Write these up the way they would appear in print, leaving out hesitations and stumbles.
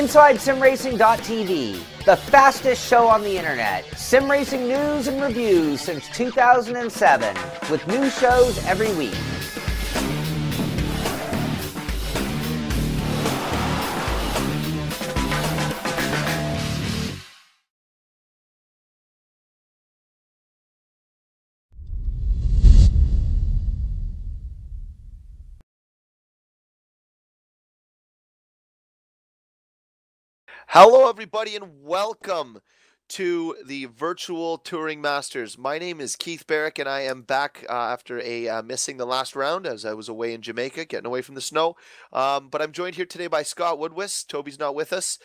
Inside SimRacing.tv, the fastest show on the internet. Sim racing news and reviews since 2007, with new shows every week. Hello, everybody, and welcome to the Virtual Touring Masters. My name is Keith Barrick, and I am back after missing the last round as I was away in Jamaica, getting away from the snow. But I'm joined here today by Scott Woodwiss. Toby's not with us,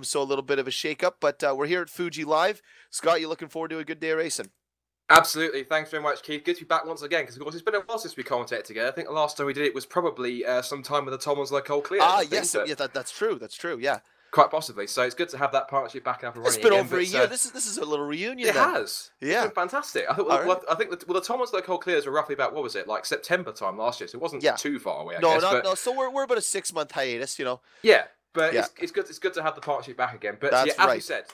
so a little bit of a shakeup. But we're here at Fuji Live. Scott, you looking forward to a good day of racing? Absolutely. Thanks very much, Keith. Good to be back once again, because, of course, it's been a while since we commentated together. I think the last time we did it was probably sometime with the Thomas Lecole Clear. Ah, yes. So, yeah, that's true. That's true, yeah. Quite possibly. So it's good to have that partnership back up and running. It's been over a year. This is a little reunion. It has. Yeah. It's been fantastic. I think. I think the Thomas Lecole Clears were roughly about, what was it, like September time last year? So it wasn't too far away. I guess. So we're about a 6-month hiatus, you know. Yeah. But it's good to have the partnership back again. But yeah, as you said,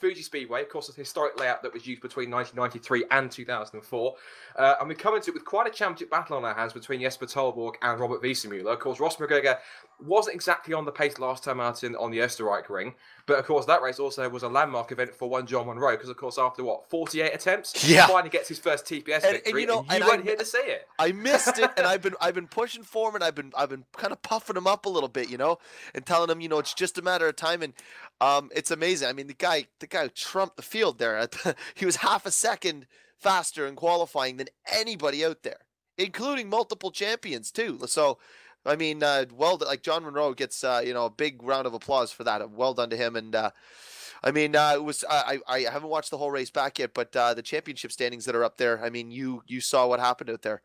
Fuji Speedway, of course, a historic layout that was used between 1993 and 2004. And we come into it with quite a championship battle on our hands between Jesper Tolborg and Robert Wiesemühler. Of course, Ross McGregor wasn't exactly on the pace last time out on the Österreichring. But, of course, that race also was a landmark event for one John Munro, because, of course, after, what, 48 attempts, he finally gets his first TPS victory, and you weren't here to see it. I missed it, and I've been pushing for him, and I've been kind of puffing him up a little bit, you know, and telling him, you know, it's just a matter of time, and it's amazing. I mean, the guy trumped the field there. He was half a second faster in qualifying than anybody out there, including multiple champions, too. So, I mean, well, like John Munro gets, you know, a big round of applause for that. Well done to him. And I mean, it was I haven't watched the whole race back yet, but the championship standings that are up there. I mean, you saw what happened out there.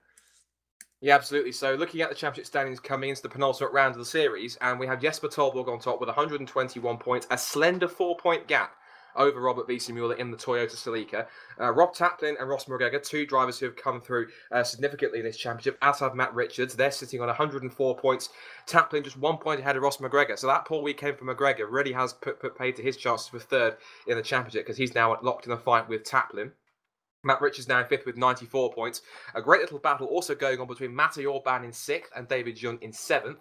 Yeah, absolutely. So looking at the championship standings coming into the penultimate round of the series, and we have Jesper Tolborg on top with 121 points, a slender 4-point gap over Robert Wiesemühler in the Toyota Celica. Rob Taplin and Ross McGregor, two drivers who have come through significantly in this championship, as have Matt Richards. They're sitting on 104 points. Taplin just 1 point ahead of Ross McGregor. So that poor weekend for McGregor really has put paid to his chances for third in the championship, because he's now locked in a fight with Taplin. Matt Richards now in fifth with 94 points. A great little battle also going on between Matteo Orban in sixth and David Jung in seventh.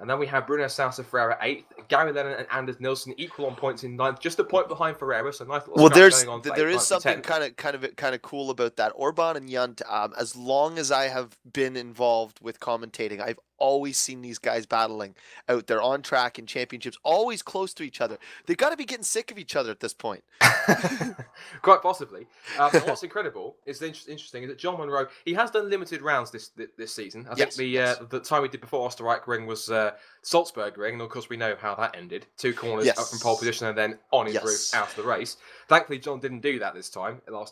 And then we have Bruno Sousa Ferreira 8th, Gary Lennon and Anders Nilsson equal on points in 9th, just a point behind Ferreira. So nice little going on. Well, there is something kind of cool about that. Orban and Jung, as long as I have been involved with commentating, I've always seen these guys battling out there on track in championships, always close to each other. They've got to be getting sick of each other at this point. Quite possibly. But what's incredible is interesting is that John Munro, he has done limited rounds this season. I think the time we did before Österreichring was Salzburg Ring, and of course we know how that ended. Two corners up from pole position and then on his roof out of the race. Thankfully, John didn't do that last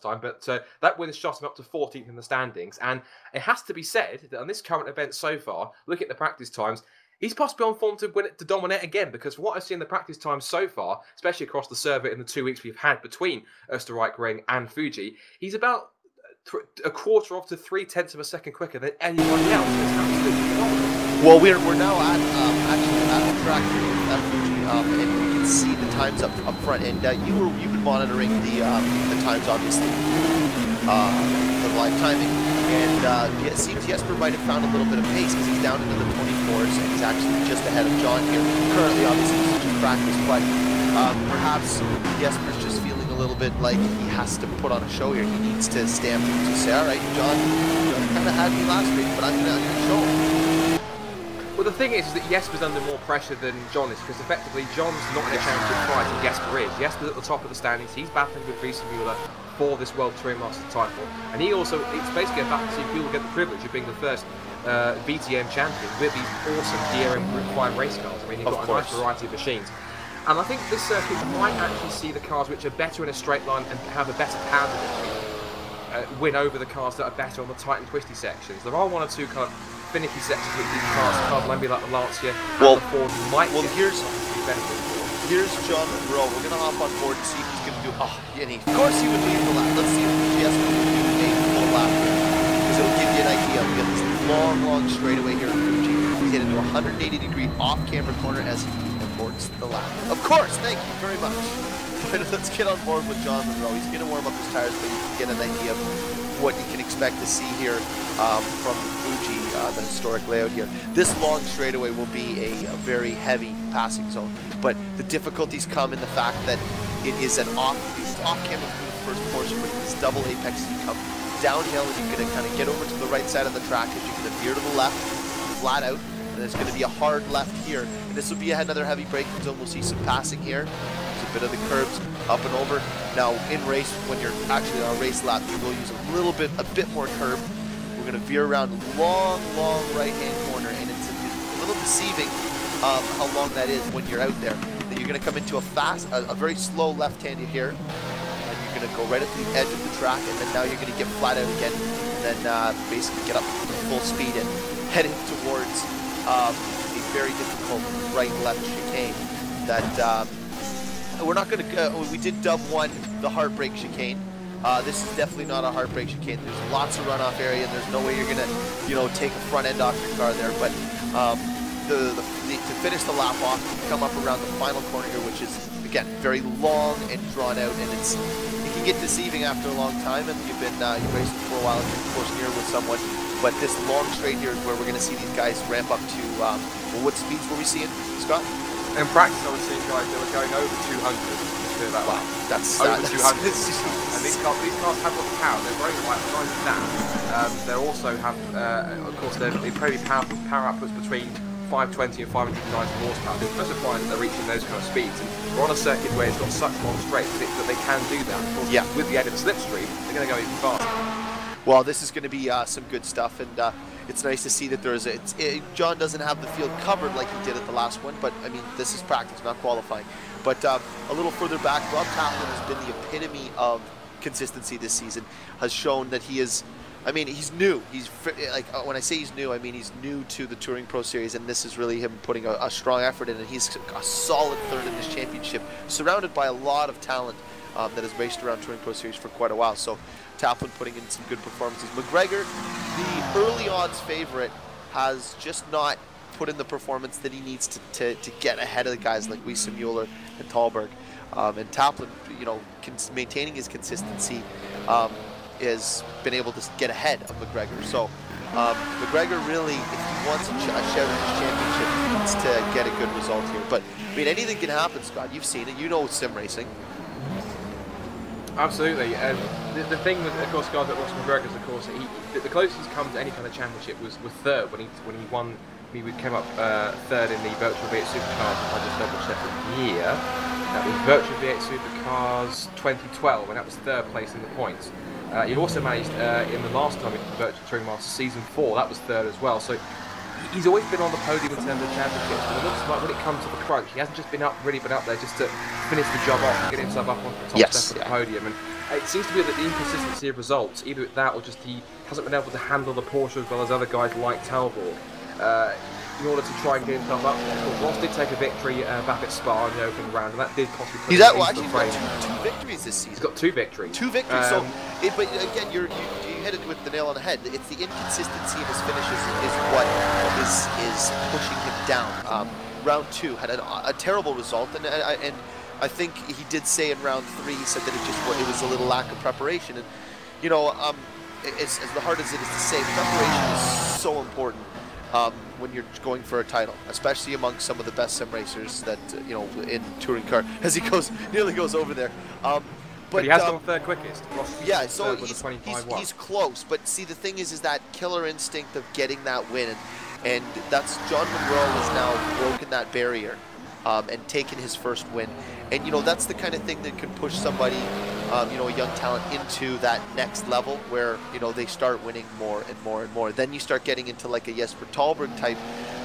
time, but that win has shot him up to 14th in the standings. And it has to be said that on this current event so far, look at the practice times, he's possibly on form to dominate again, because from what I've seen the practice times so far, especially across the server in the 2 weeks we've had between Österreichring and Fuji, he's about a quarter of to 3/10 of a second quicker than anyone else. It's absolutely phenomenal. Well, we're now at actually at Fuji, and we can see the times up front. And you've been monitoring the times, obviously, the live timing. And it seems Jesper might have found a little bit of pace, because he's down into the 24s, and he's actually just ahead of John here. Currently, obviously, he's just practice, but perhaps Jesper's just feeling a little bit like he has to put on a show here. He needs to stamp him to say, all right, John, you know, kind of had me last week, but I'm going to show him. Well, the thing is that Jesper's under more pressure than John is, because effectively John's not in a championship prize, and Jesper is. Jesper's at the top of the standings. He's battling with Wiesemühler for this World Touring Master title, and he also, it's basically a battle to see if he will get the privilege of being the first VTM champion with these awesome DRM Group 5 race cars. I mean, you've got a nice variety of machines, and I think this circuit might actually see the cars which are better in a straight line and have a better power win over the cars that are better on the tight and twisty sections. There are one or two kind of finicky sections with these cars, maybe like the Lancia and the Ford might get some benefit. Here's John Munro. We're going to hop on board and see if he's going to do... Oh, and of course he would leave the lap. Let's see if Jesper would do the full lap here, because it'll give you an idea. We got this long straightaway here in Fuji. He's headed to a 180-degree off-camber corner as he records the lap. Of course, thank you very much. Let's get on board with John Munro. He's going to warm up his tires, but you can get an idea of what you can expect to see here from Fuji, the historic layout here. This long straightaway will be a very heavy passing zone, but the difficulties come in the fact that it is an off-camera through the first portion with these double apexes. You come downhill and you're going to kind of get over to the right side of the track as you're going to veer to the left, flat out. And it's going to be a hard left here. And this will be another heavy braking zone. We'll see some passing here. There's a bit of the curbs up and over. Now in race, when you're actually on a race lap, you will use a bit more curb. We're going to veer around long right-hand corner, and it's a little deceiving how long that is when you're out there. Then you're going to come into a very slow left-handed here. And you're going to go right up to the edge of the track, and then now you're going to get flat out again, and then basically get up to full speed and heading towards a very difficult right-left chicane that we're not going to. We did dub one the heartbreak chicane. This is definitely not a heartbreak chicane. There's lots of runoff area, and there's no way you're going to, you know, take a front end off your car there. But to finish the lap off, you come up around the final corner here, which is again very long and drawn out, and it can get deceiving after a long time. And you've been you've raced for a while, and you're forced near with someone. But this long straight here is where we're going to see these guys ramp up to, well, what speeds were we seeing, Scott? In practice, I was seeing guys that were going over 200. That wow, that's over 200. And these cars have got power. They're very light, as nice as that. They also have, of course, they're pretty powerful. Power outputs between 520 and 590 horsepower. It's no surprise that they're reaching those kind of speeds. And we're on a circuit where it's got such long straights that they can do that. Of course, yeah. With the aid of slipstream, they're going to go even faster. Well, this is going to be some good stuff, and it's nice to see that there is John doesn't have the field covered like he did at the last one, but I mean, this is practice, not qualifying. But a little further back, Rob Taplin has been the epitome of consistency this season, has shown that he is, I mean, he's new. He's like, when I say he's new, I mean he's new to the Touring Pro Series, and this is really him putting a strong effort in, and he's a solid third in this championship, surrounded by a lot of talent that has raced around Touring Pro Series for quite a while. So Taplin putting in some good performances. McGregor, the early odds favorite, has just not put in the performance that he needs to get ahead of the guys like Wiesemühler and Tolborg. And Taplin, you know, maintaining his consistency, has been able to get ahead of McGregor. So McGregor really, if he wants a shout at his championship, needs to get a good result here. But I mean, anything can happen, Scott. You've seen it. You know sim racing. Absolutely, and the thing with, of course, guys like Ross McGregor is, of course, the closest he's come to any kind of championship was third when he won. He came up third in the Virtual V8 Supercars. If I just double-checked the year, that was Virtual V8 Supercars 2012, and that was third place in the points. He also managed in the last time in Virtual Touring Masters Season 4, that was third as well. So he's always been on the podium in terms of championships, but it looks like when it comes to the crunch, he hasn't just been up there just to finish the job off and get himself up on the top step of the podium. And it seems to be that the inconsistency of results, either with that or just he hasn't been able to handle the Porsche as well as other guys like Tolborg, in order to try and get himself up. Ross did take a victory back at Spa in the opening round, and that did cost him. He's actually got two victories this season. He's got two victories. Two victories. So, but again, you hit it with the nail on the head. It's the inconsistency of his finishes is what is pushing him down. Round two had a terrible result, and I think he did say in round three, he said that it was a little lack of preparation. And you know, as hard as it is to say, preparation is so important. When you're going for a title, especially among some of the best sim racers that you know in touring car, as he nearly goes over there. But he has gone third quickest. Yeah, so he's close. But see, the thing is that killer instinct of getting that win, and that's John Munro has now broken that barrier and taken his first win. And you know, that's the kind of thing that can push somebody, you know, a young talent into that next level where, you know, they start winning more and more and more. Then you start getting into like a Jesper Tolborg type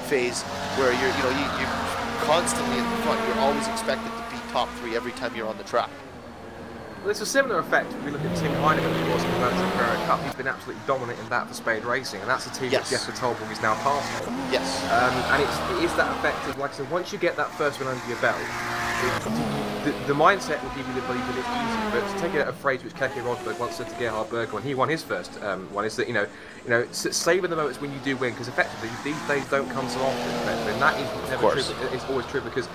phase where you're, you know, you're constantly in the front. You're always expected to be top three every time you're on the track. Well, it's a similar effect if we look at Tim Heinemann, who was in the Virtual Ferrari Cup. He's been absolutely dominant in that for Spain Racing, and that's a team that Jesper Tolborg is now passing. Yes. And it is that effect of, like I said, once you get that first win under your belt, the mindset will give you the belief that it's easy. But to take a phrase which Keke Rosberg once said to Gerhard Berger when he won his first one is that you know savor the moments when you do win, because effectively these days don't come so often. And that is never true. It's always true because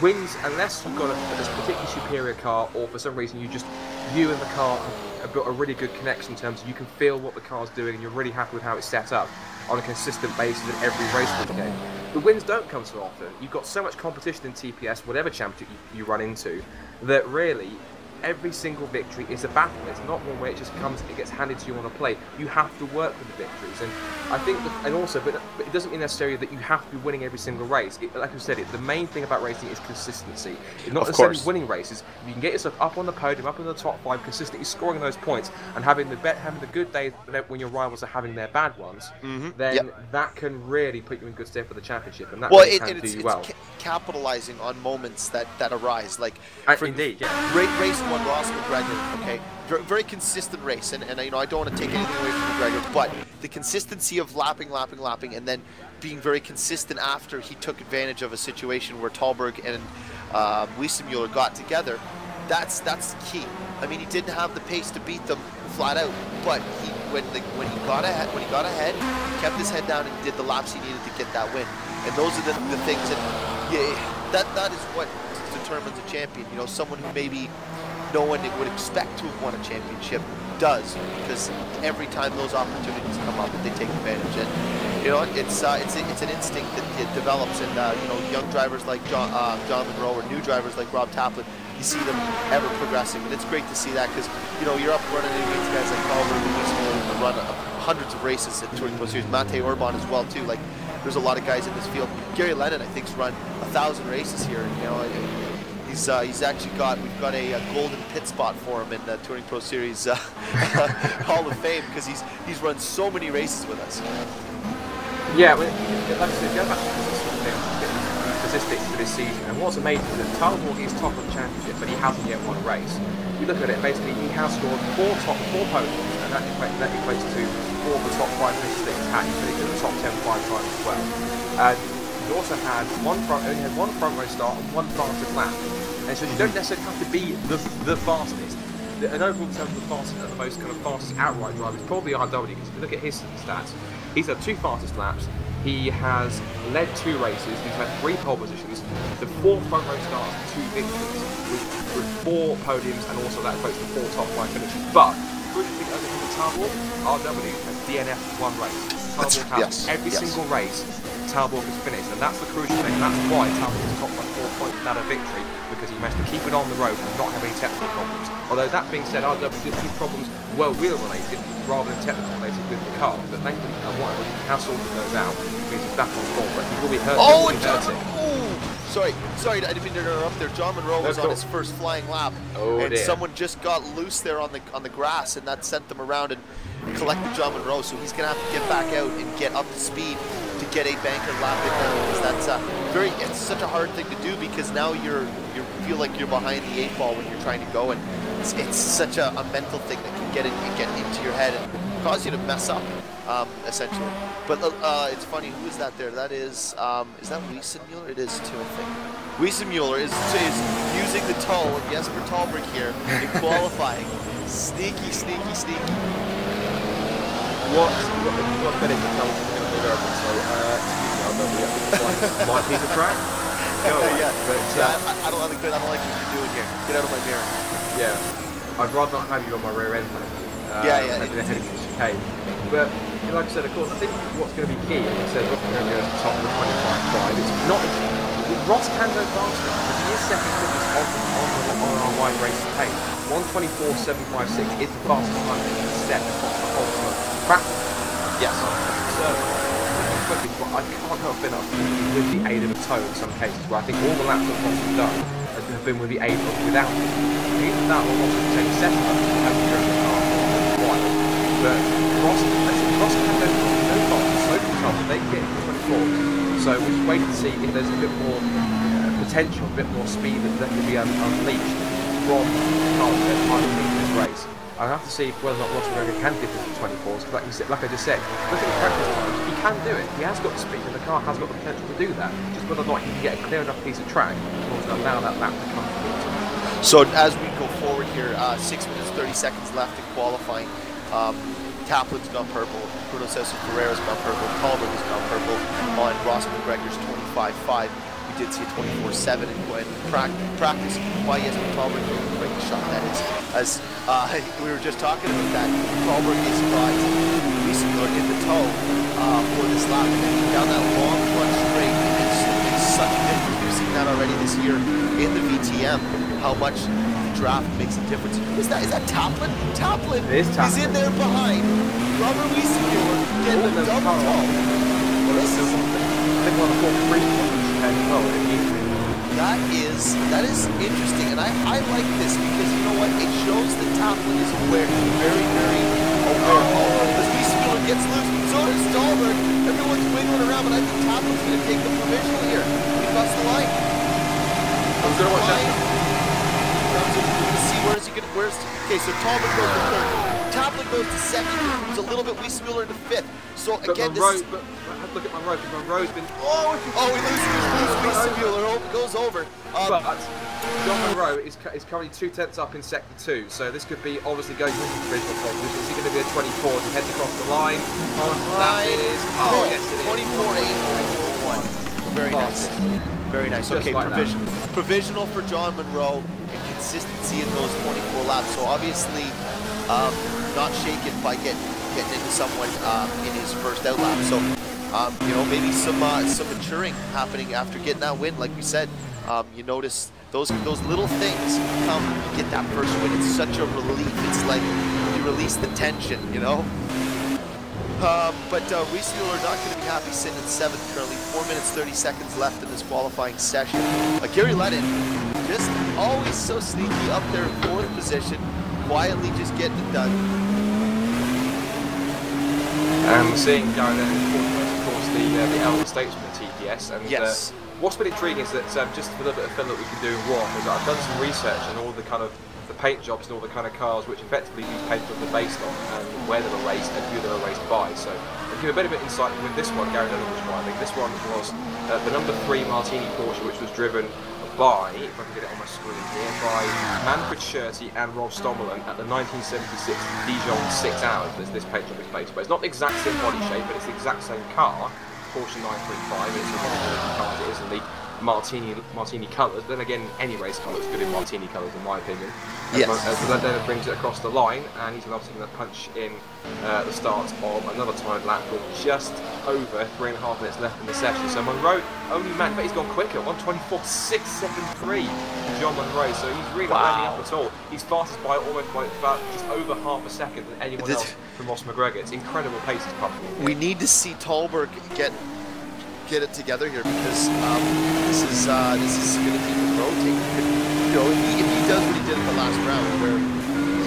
wins, unless you've got a particularly superior car, or for some reason you just, you and the car have got a really good connection in terms of you can feel what the car's doing and you're really happy with how it's set up on a consistent basis in every race weekend. The wins don't come so often. You've got so much competition in TPS, whatever championship you run into, that really every single victory is a battle. It's not one where it just comes, it gets handed to you on a plate. You have to work with the victories, and I think that, and also, but it doesn't mean necessarily that you have to be winning every single race. Like I said, the main thing about racing is consistency. It's not necessarily winning races. You can get yourself up on the podium, up in the top five, consistently scoring those points, and having the good days when your rivals are having their bad ones. Mm-hmm. Then that can really put you in good stead for the championship, and that really can do you well. Capitalizing on moments that arise, like race one, Ross McGregor. Okay, very consistent race, and you know, I don't want to take anything away from McGregor, but the consistency of lapping, and then being very consistent after he took advantage of a situation where Tolborg and Wiesemühler got together. That's key. I mean, he didn't have the pace to beat them flat out, but he, when he got ahead, he kept his head down and did the laps he needed to get that win. And those are the things that, yeah, that is what determines a champion. You know, someone who maybe no one would expect to have won a championship does, because every time those opportunities come up, they take advantage. And you know, it's an instinct that it develops. And you know, young drivers like John Munro, or new drivers like Rob Taplin, you see them ever progressing, and it's great to see that, because you know, you're up running against guys like Tolborg and Wiesemühler, who run hundreds of races at Touring Pro Series. Matteo Orban as well too. Like, there's a lot of guys in this field. Gary Lennon, I think's run 1,000 races here. And, you know, he's actually got, we've got a golden pit spot for him in the Touring Pro Series Hall of Fame, because he's run so many races with us. Yeah, well, like I said, go back to the statistics for this season, and what's amazing is that Tolborg is top of the championship, but he hasn't yet won a race. If you look at it, basically he has scored four podiums, and that equates to four of the top five finishes that he's had. He's been in the top 10 5 times as well. He also had only had one front row start and one faster lap, and so you don't necessarily have to be the fastest. An overall term of the fastest, the most kind of fastest outright driver is probably RW, because if you look at his stats, he's had 2 fastest laps, he has led 2 races, he's had 3 pole positions, the 4 front row starts, and 2 victories, with 4 podiums, and also that equates to 4 top 5 finishes. But crucially, other than Tolborg, RW has DNF'd 1 race. Tolborg has every single race Tolborg has finished, and that's the crucial thing. That's why Tolborg is top by 4 points without a victory, because he managed to keep it on the road and not have any technical problems. Although that being said, RW did see problems wheel related rather than technical related with the car, but thankfully he has sorted those out. It means he's back on form, but he will be hurt. Oh, sorry, I didn't mean to interrupt there. John Munro was on his first flying lap, and someone just got loose there on the grass, and that sent them around and collected John Munro. So he's gonna have to get back out and get up to speed to get a banker lap in there, because that's it's such a hard thing to do, because now you feel like you're behind the 8 ball when you're trying to go, and it's such a mental thing that can get into your head and cause you to mess up, essentially. But it's funny, who is that there? That is that Wiesemühler? It is too, I think. Wiesemühler is using the toe of Jesper Tolborg here in qualifying. Sneaky. What better to tell you? So, excuse me, my piece of crap. No, yeah, I don't like what you're doing here. Get out of my mirror. Yeah, I'd rather not have you on my rear end. But like I said, of course, I think what's going to be key, like I said, Ross going to go to the top of the 25-5. It's not Ross can go faster, but he is second quickest on our wide race pace. 1:24.756 is the fastest time that he set across the whole practice. Yes. So. But I can't help but with the aid of a toe in some cases, where I think all the laps that Ross has done have been with the aid of without it. Either that or Ross has taken second up as a German car for a while. But Ross can go no faster, so control that they can get into 24. So we should wait and see if there's a bit more potential, a bit more speed that can be unleashed from cars that might have been in this race. I'll have to see whether or not Ross McGregor can dip into 24s, because like I just said, look at the practice times, he can do it. He has got the speed, and the car has got the potential to do that. Just whether or not he can get a clear enough piece of track to allow that lap to come through. So as we go forward here, 6 minutes, 30 seconds left in qualifying. Taplin's gone purple, Bruno Sousa Ferreira's gone purple, Tolborg has gone purple on Ross McGregor's 25.5. did see a 24-7 and go ahead and practice why Jesper Tolborg gave a great shot. That is, as we were just talking about that, Tolborg is surprised Wiesemühler did the toe for this lap, and then down that long front straight, and it's such a difference. We've seen that already this year in the VTM, how much draft makes a difference. Is that Taplin? Taplin is in there behind Robert Wiesemühler, getting a double toe. This is that is interesting, and I like this because you know what, it shows that Taplin is aware, very, very aware. Because Wiesemühler gets loose, so does Tolborg. Everyone's wiggling around, but I think Taplin's going to take the provisional here. He busts the line. I was going to watch that. To see where's okay, so Tolborg goes to third, Taplin goes to second, who's a little bit Wiesemühler to fifth. So again, this road, but look at my road, because my road's been he loses Wiesemühler, goes over. But John Munro is currently 2/10 up in sector 2, so this could be obviously going to the original position. Is he going to be a 24 as he heads across the line? That is, oh yes, it is. 24.841. Very nice. Very nice. Okay, like provisional for John Munro. Consistency in those 24 laps, so obviously not shaken by getting into someone in his first out lap. So you know, maybe some maturing happening after getting that win. Like we said, you notice those little things come. You get that first win. It's such a relief. It's like you release the tension, you know. But Wiesemühler not going to be happy sitting in 7th currently. 4 minutes 30 seconds left in this qualifying session. Gary Lennon. Just always so sneaky up there in 4th position, quietly just getting it done. And seeing Gary Lennon, of course, the elder statesman at TPS. And yes. What's been intriguing is that just a little bit of fun that we can do in WOM is I've done some research on all the kind of the paint jobs and all the kind of cars which effectively these paint jobs are based on and where they were raced and who they were raced by. So to give a bit of insight with this one, Gary Lennon was driving. This one was the #3 Martini Porsche, which was driven by, if I can get it on my screen here, by Manfred Scherti and Rolf Stommelen at the 1976 Dijon 6 Hours. This paint job is based on. It's not the exact same body shape, but it's the exact same car, Porsche 935, and it's a modern car that is in the Martini colours. Then again, any race car looks good in Martini colours, in my opinion. Yes. As Lennon brings it across the line, and he's obviously going to punch in the start of another timed lap with just over 3.5 minutes left in the session. So Munro, only man, but he's gone quicker, 1:24.673. John Munro, so he's really not letting up at all. He's fastest by almost by about just over half a second than anyone else from Ross McGregor. It's incredible pace he's pumping. We need to see Tolborg get it together here, because this is going to keep him rotating. You know, if he does what he did in the last round, where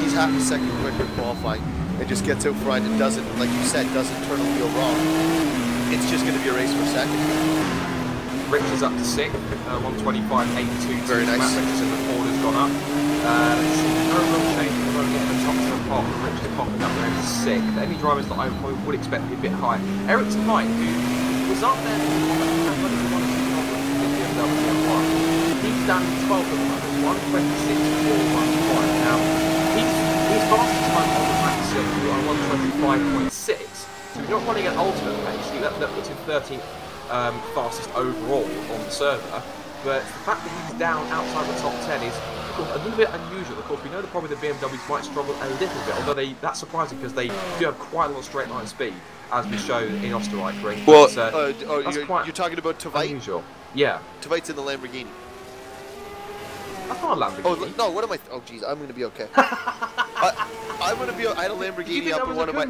he's half a second quicker qualifying and just gets out front and doesn't, like you said, doesn't turn a wheel wrong, it's just going to be a race for second. Richards up to 6th, 1:25.822. Very nice. Matt Richards in the Ford has gone up. No real change in the road at the top to the pop. Richards popping up there to 6th. Any drivers that I would expect to be a bit higher. Eric Tavite, who was up there BMW M1. He's down to 12th at the moment, 1:26.415. Now, he's fastest time on the track circuit on 1:25.6, so he's not running at ultimate pace. He left up to 13th fastest overall on the server, but the fact that he's down outside the top 10 is a little bit unusual. Of course, we know the problem with the BMWs might struggle a little bit, although that's surprising because they do have quite a lot of straight line speed, as we showed in Österreichring. Well, you're talking about Tavite? Unusual. Yeah. Tavite's in the Lamborghini. That's not a Lamborghini. Oh, no, what am I... oh, jeez, I'm going to be okay. I'm going to be... I had a Lamborghini up on one of my...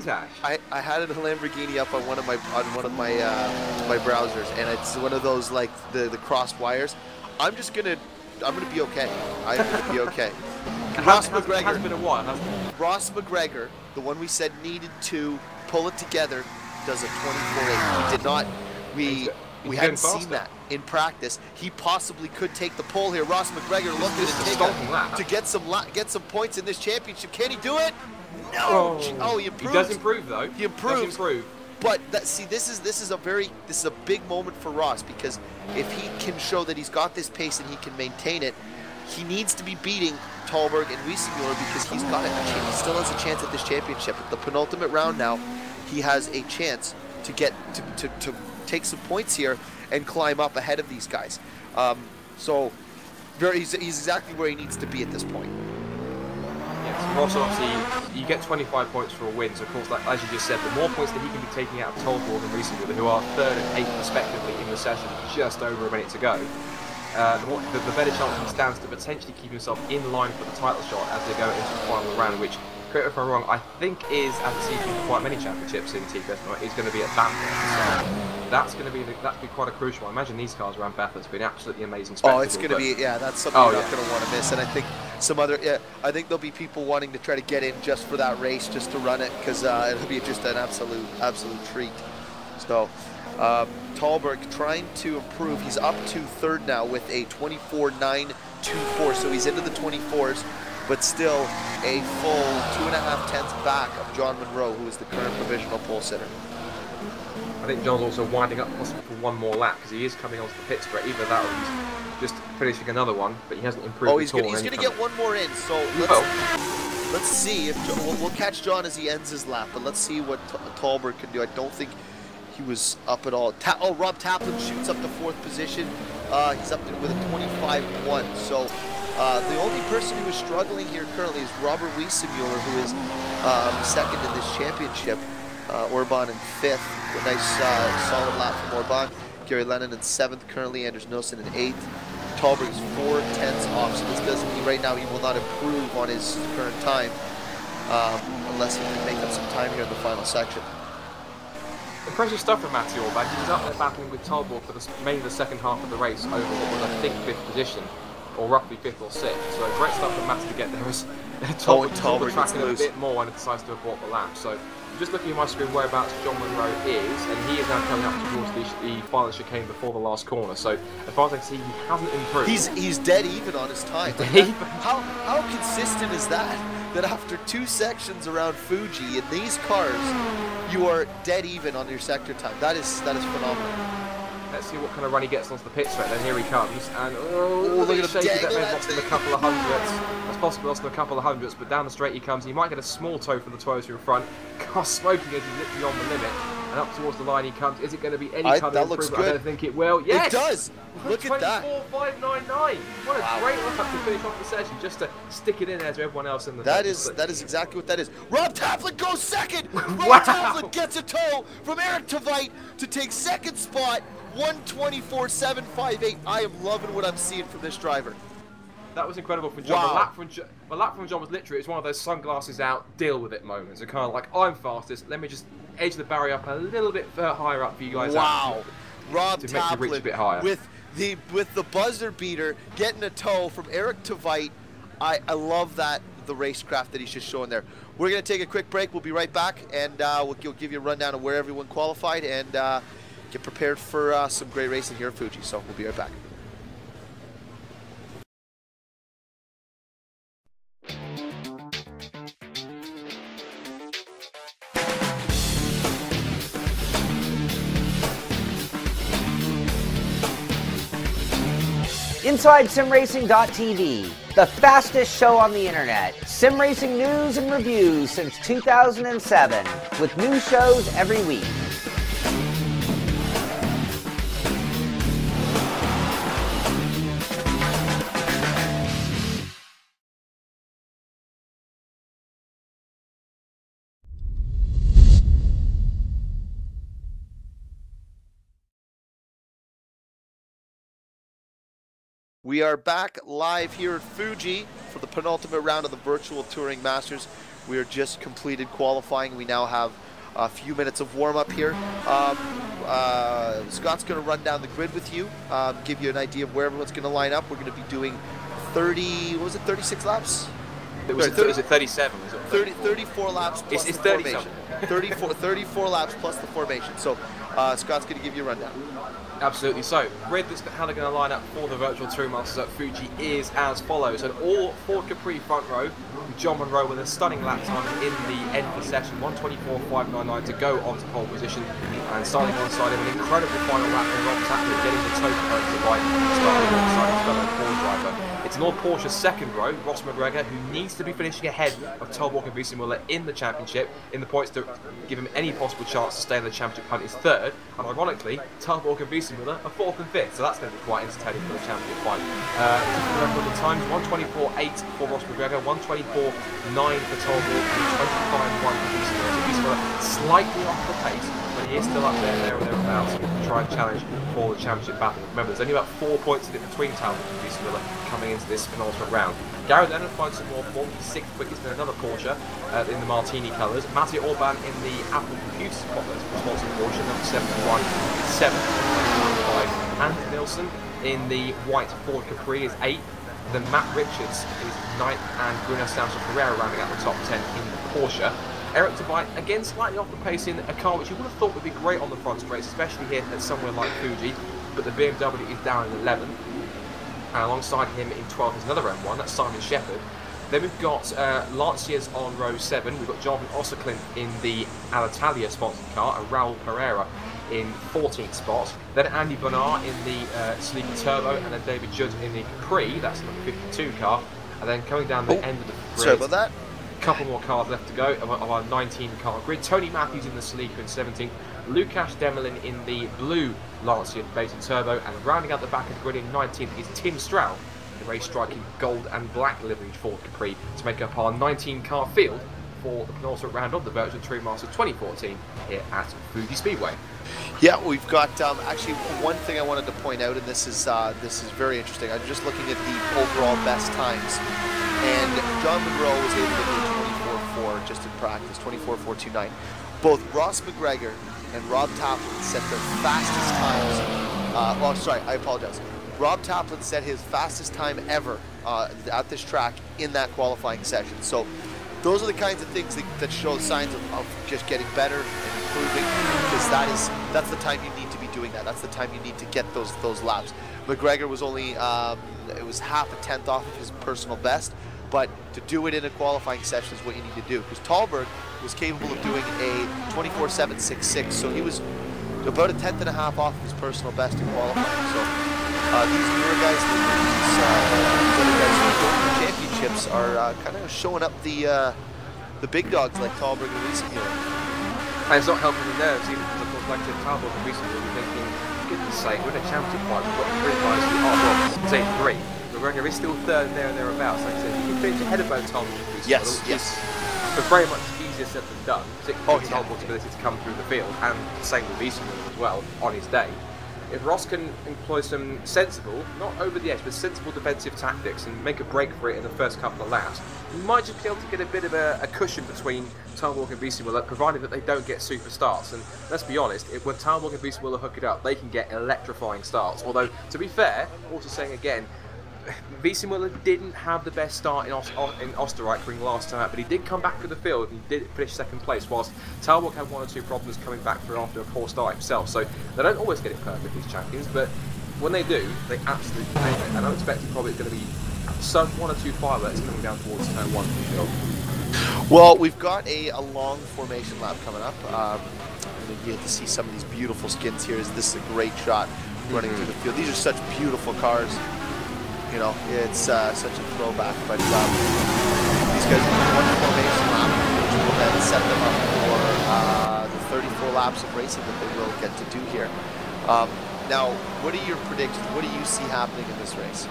I had a Lamborghini up on one of my browsers, and it's one of those, like, the cross wires. I'm going to be okay. I'm going to be okay. Ross McGregor... Has been a while, hasn't it? Ross McGregor, the one we said needed to pull it together, does a 24.8. We did not, we hadn't seen that in practice. He possibly could take the pole here. Ross McGregor looking to get some points in this championship. Can he do it? No. Oh, he improves. He does improve though. He improves. Does improve. But that, see, this is a big moment for Ross, because if he can show that he's got this pace and he can maintain it, he needs to be beating Tolborg and Wiesemühler, because he's got it. He still has a chance at this championship. At the penultimate round now, he has a chance to get to take some points here and climb up ahead of these guys. So he's exactly where he needs to be at this point. Yes, Ross, obviously, you get 25 points for a win, so of course, like, as you just said, the more points that he can be taking out of Tolborg and Wiesemühler, who are third and eighth respectively in the session, just over a minute to go, the better chance he stands to potentially keep himself in line for the title shot as they go into the final round, which, correct me if I'm wrong, I think is, as the season for quite many championships in TPS, is going to be at Bathurst. So that's going to be quite a crucial one. I imagine these cars around Bathurst have been absolutely amazing spectacle. Oh, it's going to be, yeah, that's something you're not going to want to miss. And I think some other, I think there'll be people wanting to try to get in just for that race, just to run it, because it'll be just an absolute treat. So Tolborg trying to improve. He's up to third now with a 24.924, so he's into the 24s. But still a full 2.5 tenths back of John Munro, who is the current provisional pole sitter. I think John's also winding up possibly for one more lap, because he is coming onto the pit straight. Either that or he's just finishing another one, but he hasn't improved at all. Oh, he's going to get one more in, so let's see. We'll catch John as he ends his lap, but let's see what Tolborg can do. I don't think he was up at all. Oh, Rob Taplin shoots up to fourth position. He's up with a 25.1, so... the only person who is struggling here currently is Robert Wiesemühler, who is second in this championship. Orban in fifth. A nice solid lap from Orban. Gary Lennon in seventh currently. Anders Nilsson in eighth. Tolborg is 0.4 tenths off, so this doesn't mean right now he will not improve on his current time unless he can make up some time here in the final section. Impressive stuff from Matteo Orban. He was up there battling with Tolborg for mainly the second half of the race over what was, I think, fifth position, or roughly fifth or sixth. So great stuff for Matt to get there. Is Tolborg tracking a bit more and decides to abort the lap. So I'm just looking at my screen whereabouts John Munro is, and he is now coming up towards the final chicane before the last corner. So as far as I can see, he hasn't improved. He's dead even on his time. How consistent is that? That after two sections around Fuji in these cars, you are dead even on your sector time. That is phenomenal. Let's see what kind of run he gets onto the pit straight. Then here he comes, and oh, look at him! That may have lost him a couple of hundredths. That's possibly lost him a couple of hundredths, but down the straight he comes. He might get a small toe for the Toyota in front. Car smoking as he's literally on the limit, and up towards the line he comes. Is it going to be any kind of improvement? Looks good. I don't think it will. Yes, it does. Look at that. 24.599. What a great lap to finish off the session, just to stick it in there to everyone else in the. That is exactly what that is. Rob Taplin goes second. Rob Taplin gets a toe from Eric Tavite to take second spot. 1:24.758. I am loving what I'm seeing from this driver. That was incredible for John. Wow. The lap from John was literally, it's one of those sunglasses out, deal with it moments. It's kind of like, I'm fastest, let me just edge the barrier up a little bit higher up for you guys. Wow. Rob Taplin with the buzzer beater getting a toe from Eric Tavite. I love that, the racecraft that he's just showing there. We're going to take a quick break. We'll be right back, and we'll give you a rundown of where everyone qualified and get prepared for some great racing here in Fuji. So we'll be right back. Inside SimRacing.tv, the fastest show on the internet. Sim racing news and reviews since 2007, with new shows every week. We are back live here at Fuji for the penultimate round of the Virtual Touring Masters. We are just completed qualifying. We now have a few minutes of warm-up here. Scott's going to run down the grid with you, give you an idea of where everyone's going to line up. We're going to be doing 30, what was it, 36 laps? Was it 37? 34 laps plus the formation. 34 laps plus the formation. So Scott's going to give you a rundown. Absolutely. So, red list how they're going to line up for the Virtual Touring Masters at Fuji is as follows. An all Ford Capri front row, John Munro with a stunning lap time in the end of the session, 1:24.599 to go onto pole position, and starting alongside him, an incredible final lap from Rob Taplin, getting the toe to the bike, starting alongside his fellow Ford driver. It's an all Porsche second row, Ross McGregor, who needs to be finishing ahead of Tolborg and Wiesemühler in the championship, in the points to give him any possible chance to stay in the championship hunt is third, and ironically, Tolborg and Wiesemühler are fourth and fifth, so that's going to be quite entertaining for the championship fight. Just for the times, 1:24.8 for Ross McGregor, 1:24.9 for Tolborg, and 25.1 for Wiesemühler. So Wiesemühler slightly off the pace, but he is still up there and thereabouts to try and challenge for the championship battle. Remember, there's only about 4 points in it between Tolborg and Wiesemühler coming into this penultimate round. Gary Lennon finds some more form, he's sixth quickest in another Porsche in the Martini colours. Matteo Orban in the Apple Computer sponsored Porsche, number 71, is seventh. Anders Nilsson in the white Ford Capri is eighth. Then Matt Richards is ninth, and Bruno Sousa Ferreira rounding out the top 10 in the Porsche. Eric Tavite, again slightly off the pace in a car which you would have thought would be great on the front straight, especially here at somewhere like Fuji, but the BMW is down in 11th. And alongside him in 12th is another M1, that's Simon Shepherd. Then we've got Lancia's on row 7, we've got Jonathan Osserklint in the Alitalia sponsored car, and Raul Pereira in 14th spot. Then Andy Bernard in the Celica Turbo, and then David Jung in the Capri, that's number 52 car. And then coming down the end of the grid, sorry about that, a couple more cars left to go of our 19 car grid. Tony Matthews in the Celica in 17th, Lukasz Demelin in the blue Lancia Beta Turbo, and rounding out the back of the grid in 19th is Tim Stroud, the race striking gold and black liveried Ford Capri, to make up our 19 car field for the penultimate round of the Virtual Touring Masters 2014 here at Fuji Speedway. Yeah, we've got actually one thing I wanted to point out, and this is very interesting. I'm just looking at the overall best times, and John Munro was able to do 24.4 just in practice, 24.429. Both Ross McGregor and Rob Taplin set their fastest times. Oh, sorry, I apologize. Rob Taplin set his fastest time ever at this track in that qualifying session. So those are the kinds of things that show signs of just getting better and improving, because that's the time you need to be doing that. That's the time you need to get those laps. McGregor was only it was half a tenth off of his personal best, but to do it in a qualifying session is what you need to do, because Tolborg was capable of doing a 24.766, so he was about a tenth and a half off his personal best in qualifying. So these newer guys, these other guys who are winning championships, are kind of showing up the big dogs like Tolborg and Wiesemühler. And it's not helping the nerves, even because of course, like Tolborg and Wiesemühler were thinking, for goodness sake, we're in a championship fight, we've got 3 guys who are well, say 3. McGregor is still third there and thereabouts. Like I said, you can finish ahead of both Tolborg and Wiesemühler. Yes, yes. But very much easier said than done, particularly with Tolborg's ability to come through the field, and the same with Wiesemühler as well on his day. If Ross can employ some sensible, not over the edge, but sensible defensive tactics and make a break for it in the first couple of laps, he might just be able to get a bit of a cushion between Tolborg and Wiesemühler, provided that they don't get super starts. And let's be honest, when Tolborg and Wiesemühler hook it up, they can get electrifying starts. Although, to be fair, also saying again, Wiesemühler didn't have the best start in Österreichring last time out, but he did come back to the field and he did finish second place, whilst Tolborg had 1 or 2 problems coming back for after a poor start himself. So they don't always get it perfect, these champions, but when they do, they absolutely nail it. And I'm expecting probably it's going to be some 1 or 2 fireworks coming down towards turn 1 for sure. Well, we've got a long formation lab coming up. You get to see some of these beautiful skins here. This is a great shot running through the field. These are such beautiful cars. You know, it's such a throwback, but these guys are one formation lap, which will then set them up for the 34 laps of racing that they will get to do here. Now, what are your predictions? What do you see happening in this race?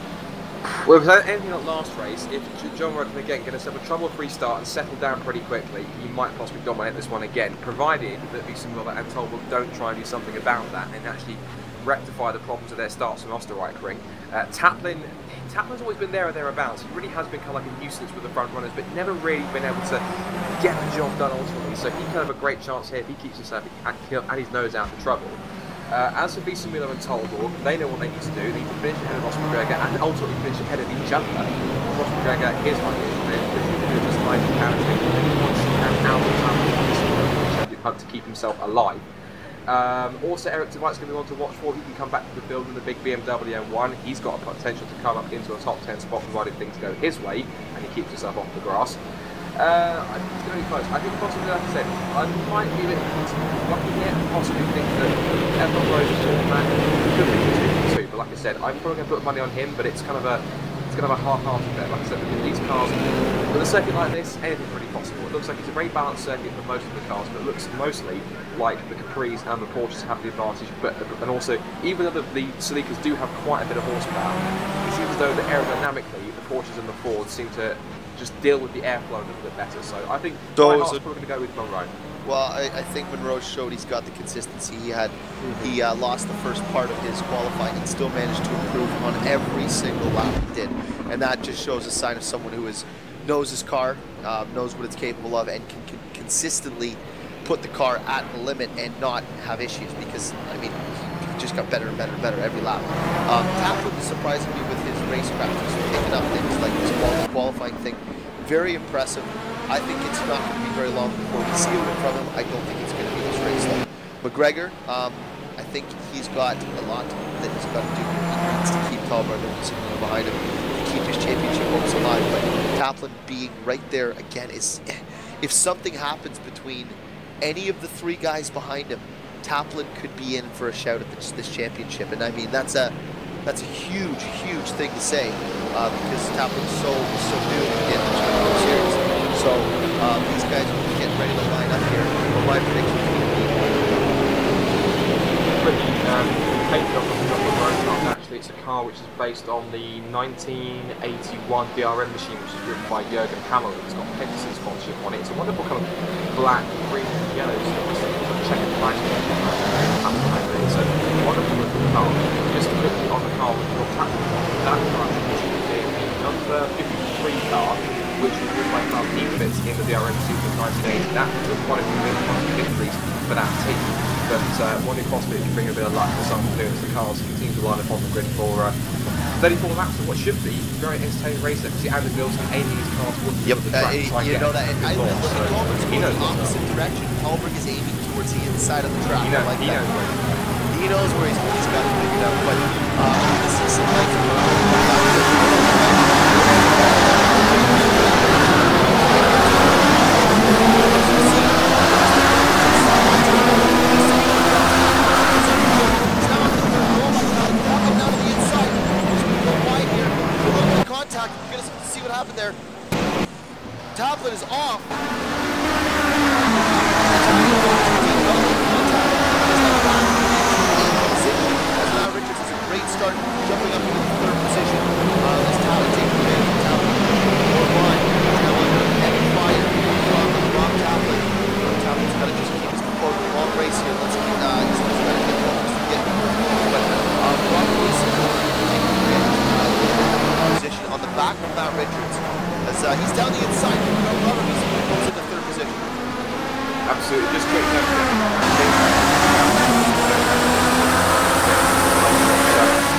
Well, without anything like last race, if John Munro can again get us a trouble-free start and settle down pretty quickly, he might possibly dominate this one again, provided that Wiesemühler and Tolborg don't try and do something about that and actually rectify the problems of their starts from Österreichring. Taplin's always been there or thereabouts. He really has been kind of like a nuisance with the front runners, but never really been able to get the job done ultimately. So he could have a great chance here if he keeps himself and his nose out for trouble. As for Wiesemühler and Tolborg, they know what they need to do. They need to finish ahead of Ross McGregor and ultimately finish ahead of each other. Ross McGregor, his ideas, they do just like he can, and out of the time to keep himself alive. Also, Eric Tavite's going to be one to watch for. He can come back to the field in the big BMW M1. He's got a potential to come up into a top 10 spot provided things go his way and he keeps himself off the grass. I think it's going to be close. I think possibly, like I said, I might be a bit lucky here and possibly think that Evan Rose is sort of man could be the 2 for 2, but like I said, I'm probably going to put money on him, but it's kind of a half-hearted bet. Like I said, with these cars, with a circuit like this, anything's really possible. It looks like it's a very balanced circuit for most of the cars, but it looks mostly like the Capris and the Porsches have the advantage, but, and also, even though the Celicas do have quite a bit of horsepower, it seems as though that aerodynamically, the Porsches and the Fords seem to just deal with the airflow a little bit better. So I think we're going to go with Munro. Well, I think Munro showed he's got the consistency he had. He lost the first part of his qualifying and still managed to improve on every single lap he did. And that just shows a sign of someone who knows his car, knows what it's capable of, and can consistently put the car at the limit and not have issues, because, I mean, he just got better and better and better every lap. Taplin was surprising me with his racecraft. He's picking up things like this qualifying thing. Very impressive. I think it's not going to be very long before we see it from him. I don't think it's going to be this race though. McGregor, I think he's got a lot that he's got to do. He needs to keep Tolborg behind him and keep his championship hopes alive. But Taplin being right there again is, if something happens between any of the three guys behind him, Taplin could be in for a shout at this championship. And I mean, that's a huge, huge thing to say because Taplin's so new in the Champions Series. So these guys will be getting ready to line up here. But my prediction is actually, it's a car which is based on the 1981 DRM machine, which is driven by Jürgen Hammer. It's got Pegasus sponsorship on it. It's a wonderful kind of black, green, and yellow. Wonderful looking car. Just quickly on the car with your tap, that car is the number 53 car, which was driven by Carl Pietrovitz in the DRM Super 90 days. That was quite a few victories for that team. But one who possibly could bring a bit of luck to some of the cars continue to line up on the grid for 34 laps of what should be very entertaining race there. See Anders Nilsson aiming his cars towards the track. You know that. I look at Tolborg in the opposite direction. Tolborg is aiming towards the inside of the track. He knows where he's got to pick it up, but this is some nice work. He's now walking down to the inside. He's going to go wide here. A little bit of contact. We're going to see what happened there. Taplin is off. Start jumping up into the third position. This Talley taking away from Talley. Orban is now under heavy fire from Rob Taplin. Rob Taplin's got to just keep his proposal in a long race here. Let's get he's got to get focused to get but Rob Wiesemühler taking away from position on the back of Matt Richards. As he's down the inside. Robert Wiesemühler goes into third position. Absolutely, just quick Eric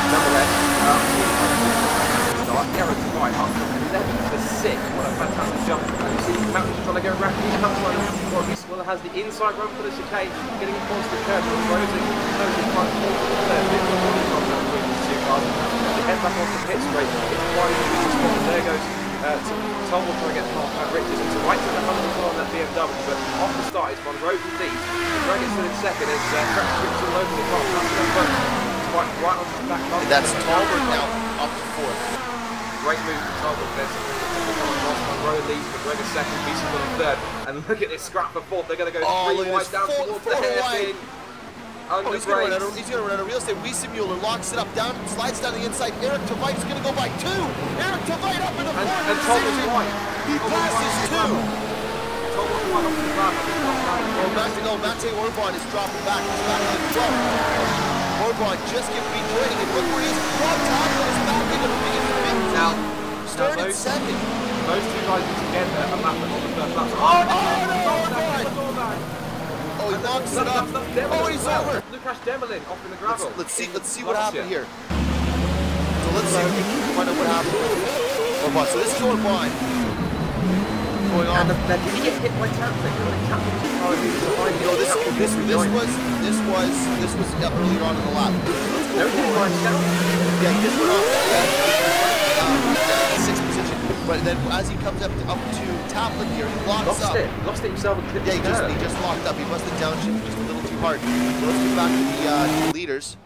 Tavite up from 11 to 6. What a fantastic jump! And you see Matt Richards trying to go rapidly out by Wiesemühler has the inside run for the chicane, getting across the curve and closing quite close to the third. Bit of body contact between these two cars. As they head back onto the pit straight, it's wide open the spot. There goes Tolborg trying to get past Matt Richards. It's right to the front of that BMW, but off the start is Munro to lead. Munro gets to the second as Crack Richards all over the car, right onto the back line. That's Tolborg now up to fourth. Great move from Tolborg there. Munro leads, McGregor second, Wiesemühler third. And look at this scrap for fourth. They're going to go three wide down towards the hairpin. He's going to run a real estate. Wiesemühler locks it up, down, slides down the inside. Eric Tavite's going to go by two. Eric Tavite up in the fourth. And Tolborg wide. He passes two. Tolborg wide off the lap. Well, Matteo Orban is dropping back. He's back to the top. Orban just going to be joining him. Look where he is. Rob Taplin is back into the lead. Now, started second. Those two guys together are mapping on the first lap. Oh, he knocks it off. Oh, he's over. Lukasz Demelin off in the gravel. Let's see what happened here. So let's see if we can find out what happened. So this is Orban. But did he get hit by Taplin? This was earlier on in the lap. Yeah, this went off sixth position. But then as he comes up to Taplin here, he locks up. Lost it himself. Yeah, he just locked up. He must have downshifted just a little too hard. So let's get back to the leaders.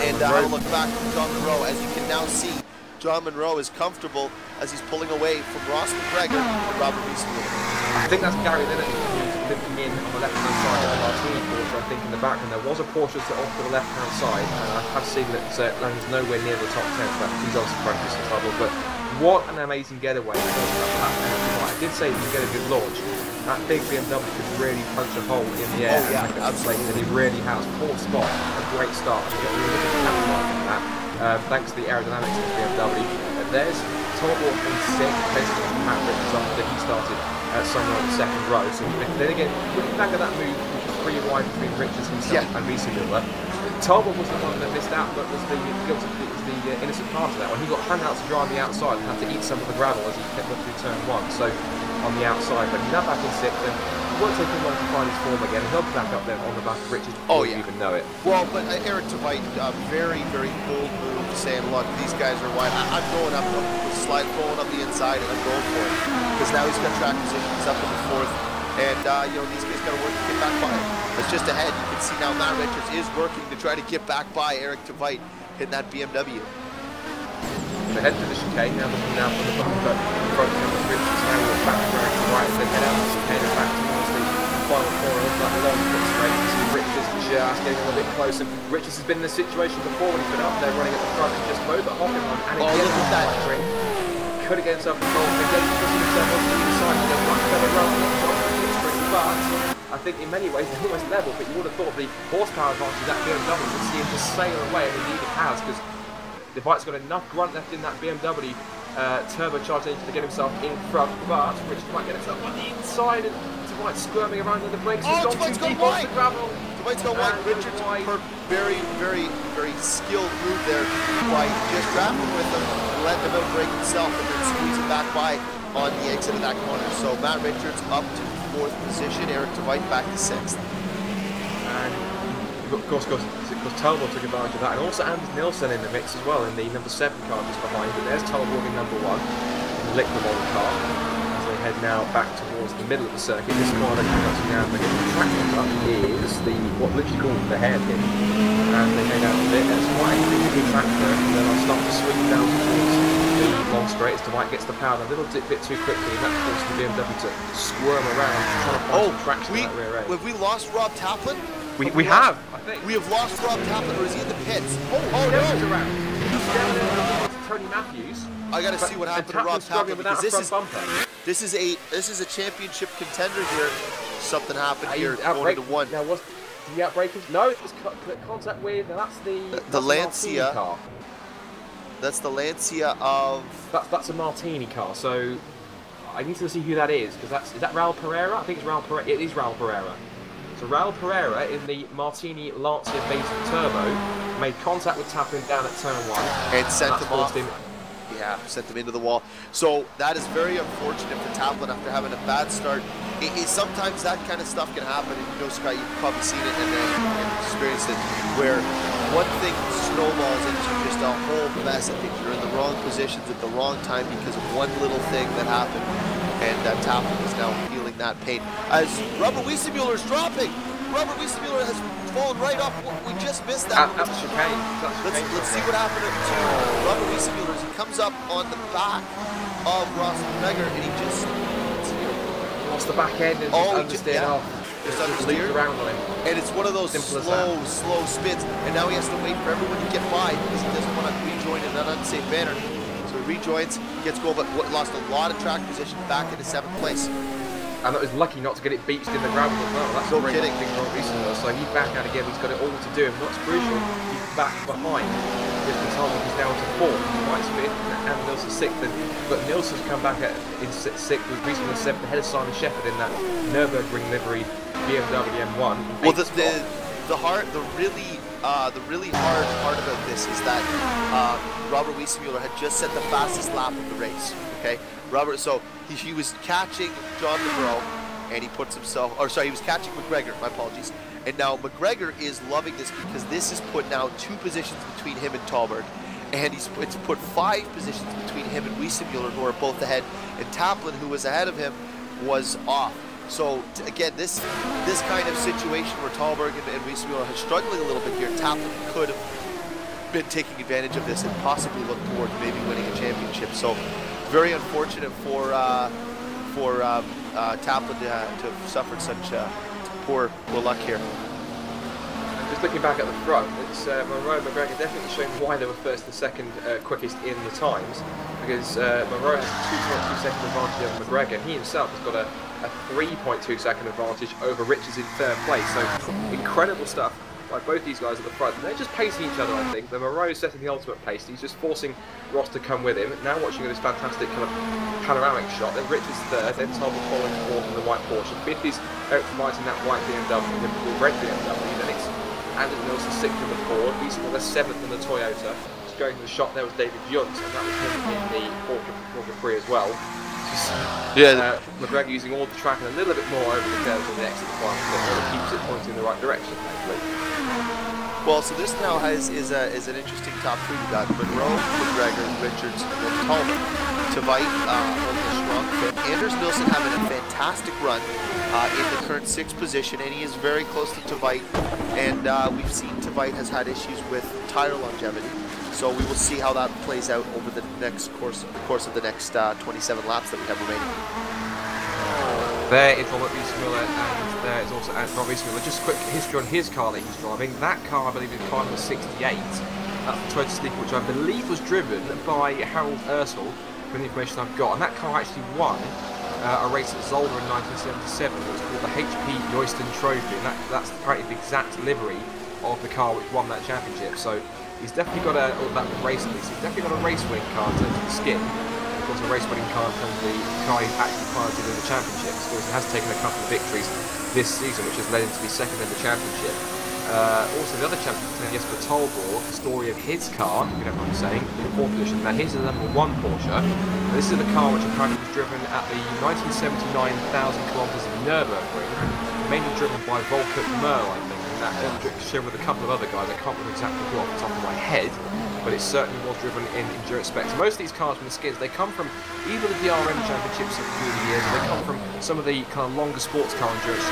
And I'll look back to John Munro. As you can now see, John Munro is comfortable as he's pulling away from Ross McGregor and Robert Wiesemühler. I think that's Gary Lennon who's lifting in on the left-hand side of the Martini Porsche, I think, in the back. And there was a Porsche set off to the left-hand side. And I have seen that Lennon's nowhere near the top 10, so he's obviously practicing trouble. But what an amazing getaway. I did say he could get a good launch. That big BMW could really punch a hole in the air. Oh, yeah, absolutely. And he really has. Poor spot. A great start. You get really good catch on that. Thanks to the aerodynamics of BMW. There's Tolborg in sixth place to Matt Richards after he started somewhere on the second row. So then again, looking back at that move, which was pretty wide between Richards himself and Wiesemühler, Tolborg was the one that missed out, but was the innocent part of that one. He got handouts to drive on the outside and had to eat some of the gravel as he kept up through turn one. So on the outside, but he's now back in sixth. Won't take him long to find his form again. He'll back up there on the back of Richards. Oh yeah, you even know it. Well, but Eric Tavite, very, very bold move, saying, "Look, these guys are wide. I'm going up, slide pulling up the inside, and I'm going for it." Because now he's got track position. He's up in the fourth, and you know these guys got to work to get back by him. It's just ahead. You can see now Matt Richards is working to try to get back by Eric Tavite in that BMW. Head to the chicane now. Looking down from the bumper in front of him, Richards now walks back to the right. They head out of the chicane and back to final corner, like long foot straight. You see Richards just getting a little bit closer. Richards has been in this situation before when he's been up there running at the front and just over hopping on and again. Look at that. Could have get himself a goal. Again, he's putting himself on the side. He does much better run than John Munro, but I think in many ways they're almost level, but you would have thought the horsepower advantage of that BMW would see him just sail away, and indeed it has, because the bike's got enough grunt left in that BMW turbocharged engine to get himself in front, but Richards might get himself on the inside and Tavite squirming around in the brakes. Oh, Tavite's gone wide! Tavite's gone wide. Richards, very, very, very skilled move there by just grappling with him and letting him outbrake himself and then squeezing back by on the exit of that corner. So Matt Richards up to fourth position, Eric Tavite back to sixth. And of course Tolborg took advantage of that, and also Anders Nilsson in the mix as well in the number 7 car just behind. But there's Tolborg in number 1 in the liquid model car. Head now back towards the middle of the circuit. This corner coming up to now, but the track up is the what literally called the hairpin, and they head out a bit. There's quite a good track there, and then I start to swing down towards the long straight as Tavite gets the power a little bit too quickly, and that forces the BMW to squirm around trying to find traction in that rear end. Have we lost Rob Taplin? We have. I think we have lost Rob Taplin, or is he in the pits? Oh no! Around. Tony Matthews. I got to see what happened to Rob Taplin, because this is a championship contender here. Something happened here. Going to one. Now was the outbreak? No, it was contact with. Now that's the Lancia car. That's the Lancia of. That's a Martini car. So I need to see who that is, because is that Raul Pereira? I think it's Raul Pereira. It is Raul Pereira. So Raul Pereira in the Martini Lancia based turbo made contact with Taplin down at turn one. It sent him off. Yeah, sent them into the wall. So that is very unfortunate for Taplin after having a bad start. Sometimes that kind of stuff can happen. And, you know, Scott, you've probably seen it and experienced it, where one thing snowballs into just a whole mess. I think you're in the wrong positions at the wrong time because of one little thing that happened. And Taplin is now feeling that pain. As Robert Wiesemühler is dropping. Robert Wiesemühler has fallen right off. We just missed that. That's a chicane. Let's see what happened to Robert Wiesemühler as he comes up on the back of Ross McGregor, and he just lost the back end and understeered off. Just understeered around on him. And it's one of those slow spins, and now he has to wait for everyone to get by because he doesn't want to rejoin in an unsafe manner. So he rejoins, gets goal, but lost a lot of track position back into 7th place. And that was lucky not to get it beached in the gravel as well. That's not kidding. Big Rob Wiesemühler. So he's back out again. He's got it all to do. And what's crucial, he's back behind. Jesper Tolborg is down to 4th. White spin and Nilsson's 6th. But Nilsson's come back in 6th with Wiesemühler 7th ahead of Simon Shepherd in that Nürburgring livery BMW M1. Well, the really hard part about this is that Robert Wiesemühler had just set the fastest lap of the race. okay? Robert, so he was catching John Munro, and he puts himself, or sorry, he was catching McGregor, my apologies. And now McGregor is loving this because this is put now 2 positions between him and Tolborg. And it's put 5 positions between him and Wiesemühler, who are both ahead. And Taplin, who was ahead of him, was off. So again, this kind of situation where Tolborg and Wiesemühler are struggling a little bit here, Taplin could have been taking advantage of this and possibly look toward maybe winning a championship. So very unfortunate for Taplin to have suffered such poor luck here. Just looking back at the front, it's Munro and McGregor definitely showing why they were first and second quickest in the times, because Munro has a 2.2 second advantage over McGregor. He himself has got a 3.2 second advantage over Richards in third place. So incredible stuff by both these guys at the front. And they're just pacing each other, I think. The Munro's setting the ultimate pace. He's just forcing Ross to come with him. Now watching this fantastic kind of panoramic shot. Then Richards third, then Tolborg following fourth in the white portion. Fifth is Eric Tavite in that white BMW, and then red BMW. Then it's Anders Nilsson 6th in the Ford, Wiesemühler 7th in the Toyota. Just going to the shot there was David Jung, and that was him in the Ford Capri as well. Just, yeah, McGregor using all the track and a little bit more over the curves on the exit of the final clip, so it keeps it pointing in the right direction, hopefully. Well, so this now is an interesting top three. You've got Munro, McGregor, Richards, and Tolman. Tavite on the strong fit. Anders Nilsson having a fantastic run in the current 6th position, and he is very close to Tavite. And we've seen Tavite has had issues with tire longevity, so we will see how that plays out over the next course of the next 27 laps that we have remaining. There is Robert Wiesemühler, and there is also Rob Wiesemühler. Just a quick history on his car that he's driving. That car, I believe, is car number 68. That's the Toyota Celica, which I believe was driven by Harold Urschel, from the information I've got. And that car actually won a race at Zolder in 1977. It was called the HP Joyston Trophy, and that's apparently the exact livery of the car which won that championship. So he's definitely got a, or that race at least, he's definitely got a race-winning car in terms of the skin. Of course, a race-winning car in terms of the car he's actually piloted in the championship. Of course, he has taken a couple of victories this season, which has led him to be second in the championship. Also, the other champion, Jesper Tolborg, the story of his car, you know what I'm saying, in 4th position. Now, here's the number 1 Porsche. This is the car which apparently was driven at the 1979,000 kilometers of Nürburgring, mainly driven by Volker Moer, I think, and that shared with a couple of other guys. I can't remember exactly who off the top of my head, but it certainly was driven in endurance specs. Most of these cars from the skins, they come from either the DRM championships through the years, or they come from some of the kind of longer sports car endurance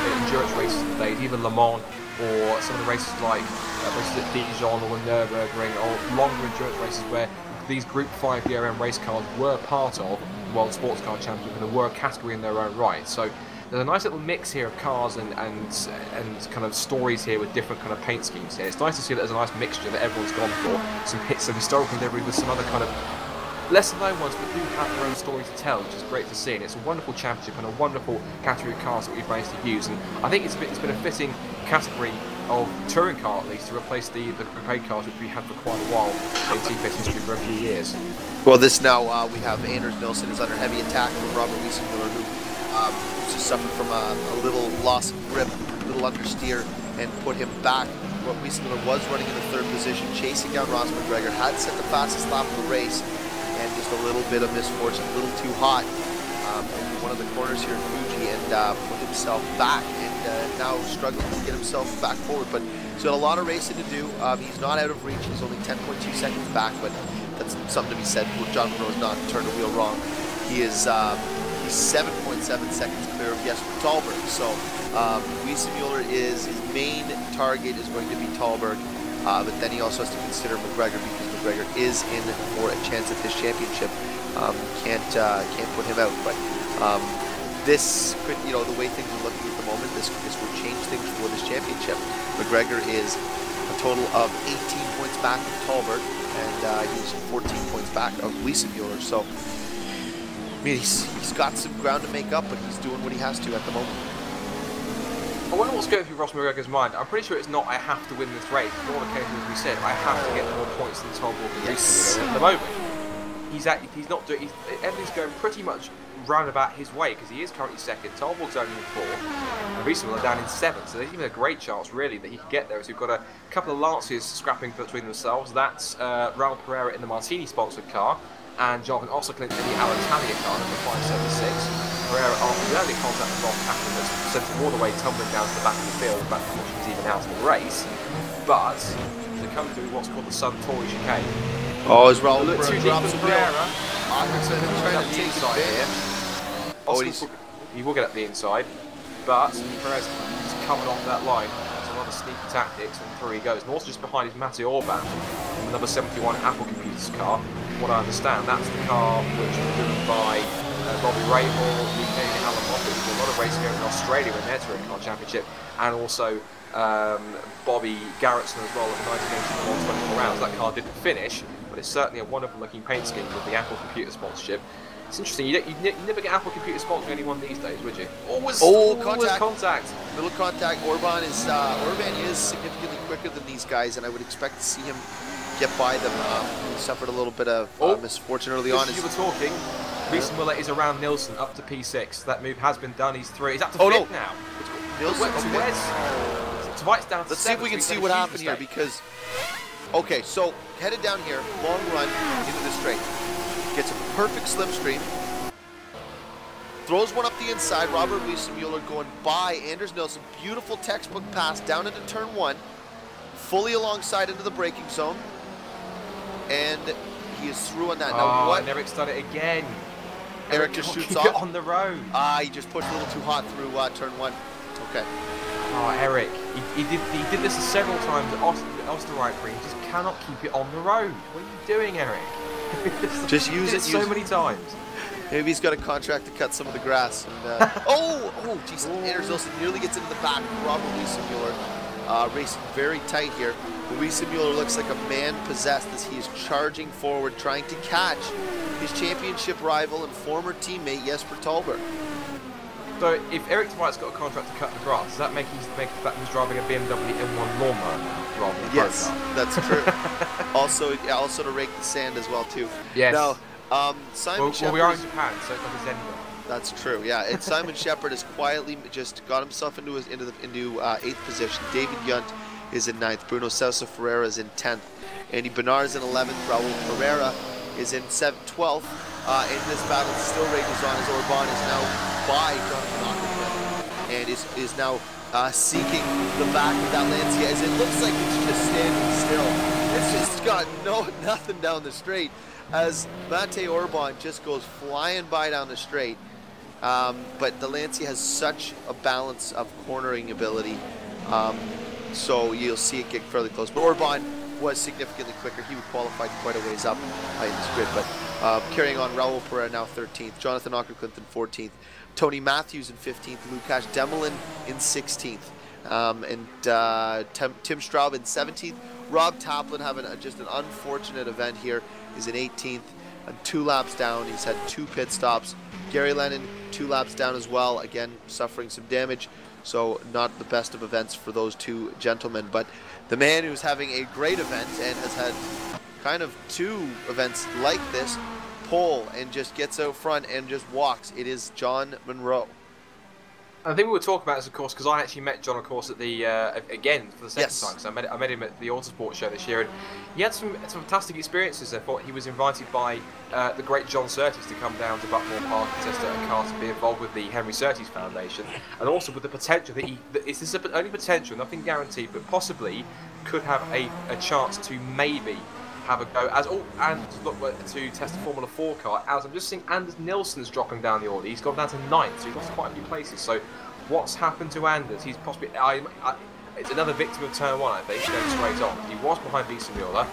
races of the days, either Le Mans or some of the races like races at Dijon or Nürburgring, or longer endurance races where these Group 5 DRM race cars were part of the World Sports Car Championship and were a category in their own right. So there's a nice little mix here of cars and kind of stories here with different kind of paint schemes here. It's nice to see that there's a nice mixture that everyone's gone for. Some hits of historical livery with some other kind of lesser known ones, but do have their own story to tell, which is great to see. And it's a wonderful championship and a wonderful category of cars that we've managed to use. And I think it's been a fitting category of touring car, at least, to replace the coupe cars which we had for quite a while in TPS history for a few years. Well, this now we have Anders Nilsson is under heavy attack from Robert Wiesemühler, who just suffered from a little loss of grip, a little understeer, and put him back. What Wiesemühler was running in the 3rd position, chasing down Ross McGregor, had set the fastest lap of the race, and just a little bit of misfortune, a little too hot in one of the corners here in Fuji, and put himself back. Now struggling to get himself back forward, but he's got a lot of racing to do. He's not out of reach. He's only 10.2 seconds back, but that's something to be said. John Munro has not turned a wheel wrong. He is he's 7.7 seconds clear of Jesper Tolborg. So Wiesemühler is his main target is going to be Tolborg, but then he also has to consider McGregor because McGregor is in for a chance at this championship. Can't put him out, but this could, you know, the way things are looking at the moment, this will change things for this championship. McGregor is a total of 18 points back of Tolborg, and he's 14 points back of Wiesemühler. So, I mean, he's got some ground to make up, but he's doing what he has to at the moment. I wonder what's going through Ross McGregor's mind. I'm pretty sure it's not, I have to win this race. In all the cases, as we said, I have to get more points than Tolborg and Wiesemühler at the moment. He's not doing, everything's going pretty much roundabout his way, because he is currently 2nd. Tolborg's only in 4th, and Wiesemühler down in 7th. So there's even a great chance, really, that he could get there. As we've got a couple of Lances scrapping between themselves. That's Raul Pereira in the Martini sponsored car, and Jung also clipped in the Alitalia car number 576. Ferreira, after the early contact with Ross Taplin, was sent all the way tumbling down to the back of the field, back before she was even out of the race. But they come through what's called the Suntory chicane. Oh, it's Raul Pereira. I can say they're trying to inside here. Oh, he will get up the inside, but Perez is covered off that line. That's a lot of sneaky tactics, and through he goes. And also just behind is Matteo Orban, the number 71 Apple Computer's car. From what I understand, that's the car which was driven by Robbie Rahal, UK and Alan Moffat, who did a lot of racing over in Australia in their Touring Car Championship, and also Bobby Garretson as well, with 90 games in the last 24 rounds. That car didn't finish, but it's certainly a wonderful looking paint scheme with the Apple Computer sponsorship. It's interesting, you never get Apple Computer sponsoring anyone these days, would you? Always contact. Little contact. Orban is significantly quicker than these guys, and I would expect to see him get by them. He suffered a little bit of misfortune early on. As you were talking, Wiesemühler is around Nilsson up to P6. That move has been done. He's through. He's up to fifth now. Nilsson's down to Let's see if we can see what happened here, because... Okay, so headed down here, long run into the straight. Gets a perfect slipstream. Throws one up the inside. Robert Wiesemühler going by Anders Nilsson. Beautiful textbook pass down into turn one. Fully alongside into the braking zone. And he is through on that. Now what? And Eric's done it again. Eric just shoots off. On the road. He just pushed a little too hot through turn one. Okay. Oh, Eric. He did this several times at Österreichring. He just cannot keep it on the road. What are you doing, Eric? Just use it so many times. Maybe he's got a contract to cut some of the grass. And, geez, Anders Nilsson nearly gets into the back. Robert Wiesemühler racing very tight here. Wiesemühler looks like a man possessed as he is charging forward, trying to catch his championship rival and former teammate Jesper Tolborg. So if Eric Tavite's got a contract to cut the grass, does that make the fact he's driving a BMW M1 lawnmower rather than a car? That's true. also to rake the sand as well too. Yes. Now, Simon Shepherd... Well, we are in Japan, so it's like a Zen world. That's true, yeah. And Simon Shepherd has quietly just got himself into 8th position. David Jung is in 9th. Bruno Sousa Ferreira is in 10th. Andy Bernard is in 11th. Raul Pereira is in 12th. And this battle still rages on as Orban is now... by Jonathan Ockerman and is now seeking the back of that Lancia as it looks like it's just standing still. It's just got nothing down the straight as Matteo Orban just goes flying by down the straight. But the Lancia has such a balance of cornering ability, so you'll see it get fairly close. But Orban was significantly quicker. He would qualify quite a ways up in this grid. But carrying on, Raul Pereira now 13th, Jonathan Ockerman 14th. Tony Matthews in 15th, Lukasz Demelin in 16th, and Tim Straub in 17th. Rob Taplin having just an unfortunate event here is in 18th, and 2 laps down. He's had 2 pit stops. Gary Lennon 2 laps down as well, again suffering some damage, so not the best of events for those two gentlemen. But the man who's having a great event and has had kind of 2 events like this, and just gets out front and just walks. It is John Munro. I think we were talking about this, of course, because I actually met John, of course, at the again for the second time. Because I met him at the Autosport show this year, and he had some fantastic experiences. I thought he was invited by the great John Surtees to come down to Buckmore Park and test out a car to be involved with the Henry Surtees Foundation, and also with the potential that this is only potential, nothing guaranteed, but possibly could have a chance to maybe have a go and to test a Formula 4 car. As I'm just seeing, Anders Nilsson's dropping down the order. He's gone down to 9th, so he's lost quite a few places. So what's happened to Anders? He's possibly it's another victim of turn one, I think, going straight on. He was behind Wiesemühler.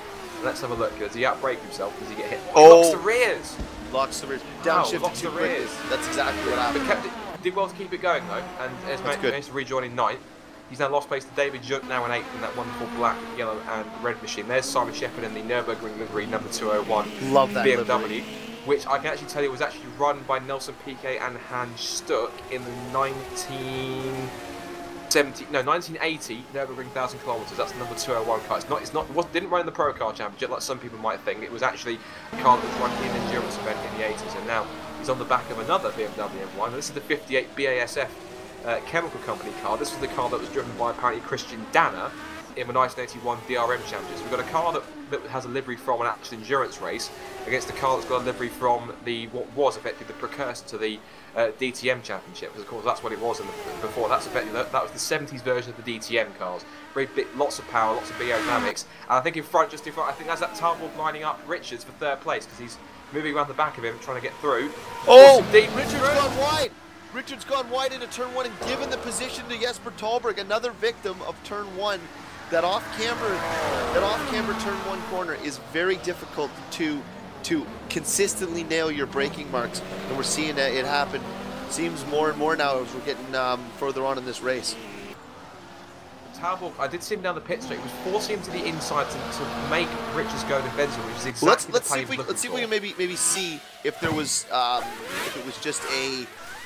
Let's have a look. Does he outbrake himself? Does he get hit? Oh, locks the rears. Locks the rears. Downshifted locks the rears. That's exactly what happened. But did well to keep it going though, and managed to rejoin in 9th. He's now lost place to David Jung, now in 8th in that wonderful black, yellow and red machine. There's Simon Shepherd in the Nürburgring livery, number 201. Love that BMW, livery. Which I can actually tell you was actually run by Nelson Piquet and Hans Stuck in the 1980 Nürburgring 1000 kilometers. That's the number 201 car. It didn't run in the Pro Car Championship like some people might think. It was actually a car that was run in an endurance event in the 80s, and now he's on the back of another BMW M1. And this is the 58 BASF chemical company car. This was the car that was driven by apparently Christian Danner in the 1981 DRM challenges. We've got a car that has a livery from an actual endurance race against a car that's got a livery from the what was effectively the precursor to the DTM championship, because of course that's what it was in the, before. That's effectively that was the 70s version of the DTM cars. Very big, lots of power, lots of big aerodynamics, and I think in front, just in front, I think that's that Tolborg lining up Richards for third place because he's moving around the back of him trying to get through. Oh, Richards gone wide. Richards gone wide into turn one and given the position to Jesper Tolborg, another victim of turn one. That off-camber turn one corner is very difficult to consistently nail your braking marks, and we're seeing that it happen. Seems more and more now as we're getting further on in this race. Tolborg, I did see him down the pit straight. It was forcing him to the inside to make Richards go to Benson, which is exactly let's see if we can maybe see if there was if it was just a.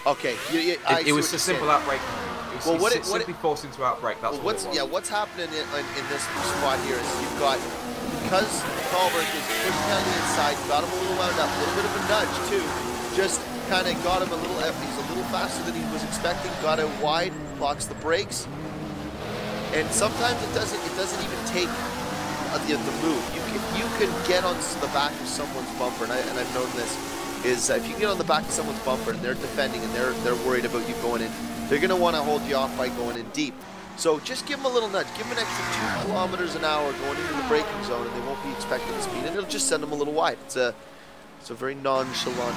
Okay, it was a simple outbreak. Well, simply forced into outbreak. That's well, what it was. Yeah, what's happening in this spot here is you've got, because Tolborg is pushing down the inside, got him a little wound up, a little bit of a nudge too, just kind of got him a little. He's a little faster than he was expecting. Got out wide, blocks the brakes, and sometimes it doesn't even take the move. If you can get on the back of someone's bumper, and I've known this. Is if you can get on the back of someone's bumper and they're defending and they're worried about you going in, they're going to want to hold you off by going in deep. So just give them a little nudge, give them an extra 2 kilometers an hour going into the braking zone, and they won't be expecting the speed, and it'll just send them a little wide. It's a very nonchalant,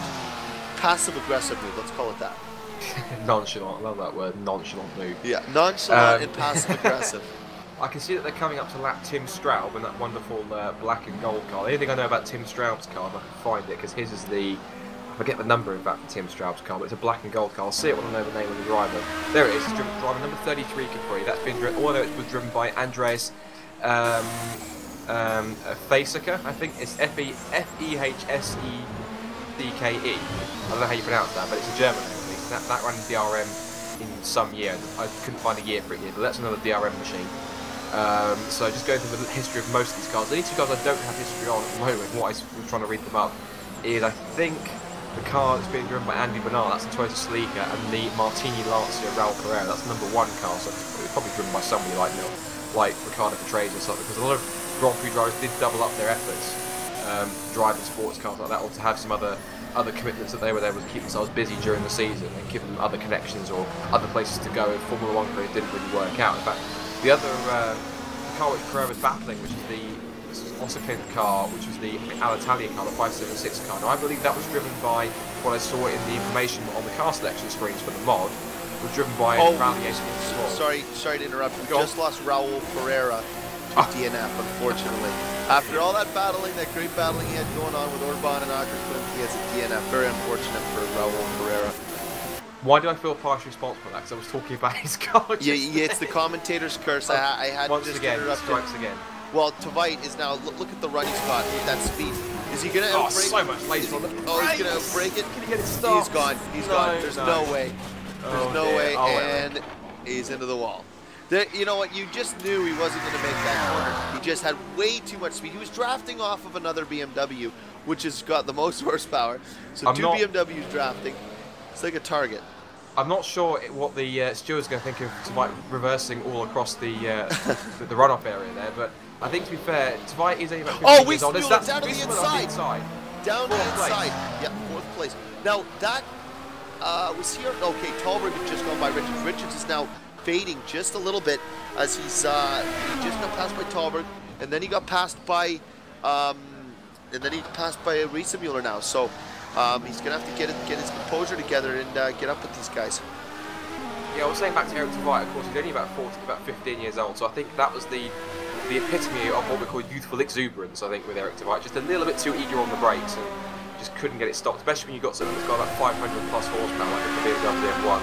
passive-aggressive move. Let's call it that. Nonchalant. I love that word. Nonchalant move. Yeah, nonchalant and passive-aggressive. I can see that they're coming up to lap Tim Straub in that wonderful black and gold car. The only thing I know about Tim Straub's car, if I can find it, because his is the... I forget the number, in fact, for Tim Straub's car, but it's a black and gold car. I'll see it when I know the name of the driver. There it is, it's driver number 33 Capri. That's been driven... All I know it was driven by Andreas Fasecker, I think. It's F-E-H-S-E-D-K-E. I don't know how you pronounce that, but it's a German name, at least. That ran DRM in some year. I couldn't find a year for it yet, but that's another DRM machine. So just going through the history of most of these cars. The only two cars I don't have history on at the moment, what I was trying to read them up, is I think the car that's being driven by Andy Bernard, that's the Toyota Celica, and the Martini Lancia Raul Pereira, that's the number one car, so it's probably driven by somebody like Ricardo Patrese or something, because a lot of Grand Prix drivers did double up their efforts, driving sports cars like that, or to have some other commitments that they were there to keep themselves busy during the season, and give them other connections or other places to go, and Formula One career didn't really work out. In fact, the other car which Pereira was battling, which is the Ossiklin car, which was the Alitalia car, the 576 car. Now I believe that was driven by what I saw in the information on the car selection screens for the mod. It was driven by Raul Pereira. Sorry to interrupt. We just lost Raul Pereira to DNF, unfortunately. After all that battling, that great battling he had going on with Orban and Österreichring, he has a DNF. Very unfortunate for Raul Pereira. Why do I feel partially responsible for that? Because I was talking about his car. Yeah, it's the commentator's curse. I had once just again, interrupted. Strikes again. Well, Tavite is now. Look at the run he's got with that speed. Is he going to outbreak? So much later on. He's going to outbreak it. Can he get it stopped? He's gone. He's gone. There's no way. There's no way, and he's into the wall. You know what? You just knew he wasn't going to make that corner. He just had way too much speed. He was drafting off of another BMW, which has got the most horsepower. So two BMWs drafting. It's like a target. I'm not sure what the steward's going to think of Tavite reversing all across the runoff area there, but I think to be fair, Tavite is about 15 years old. Oh, down to the inside. Down to the inside. Yeah, fourth place. Now that was here. Okay, Tolborg had just gone by Richards. Richards is now fading just a little bit as he's he just got passed by Tolborg, and then he got passed by Wiesemühler now. So. He's going to have to get his composure together and get up with these guys. Yeah, I was saying back to Eric Tavite, of course, he's only about 14, about 15 years old, so I think that was the epitome of what we call youthful exuberance, I think, with Eric Tavite. Just a little bit too eager on the brakes and just couldn't get it stopped, especially when you've got something that's got like 500 plus horsepower, like the BMW M1.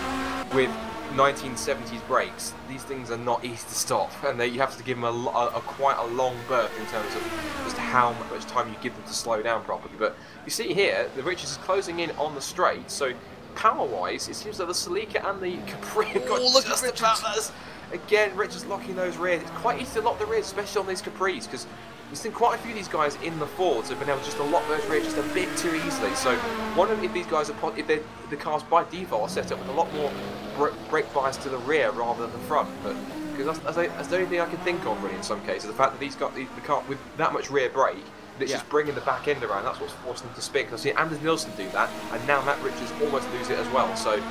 With 1970s brakes, these things are not easy to stop, and you have to give them quite a long berth in terms of just how much time you give them to slow down properly. But you see here, the Richards is closing in on the straight, so power-wise, it seems that the Celica and the Capri have got just about that. Again, Richards locking those rears. It's quite easy to lock the rears, especially on these Capris, because we've seen quite a few of these guys in the Fords have been able just to lock those rears just a bit too easily. So, wondering if these guys are, if the cars by default are set up with a lot more brake bias to the rear rather than the front, but Because that's the only thing I can think of really in some cases. The fact that he's got the car with that much rear brake, that's just bringing the back end around. That's what's forcing them to spin. Because I've seen Anders Nilsson do that, and now Matt Richards almost lose it as well. So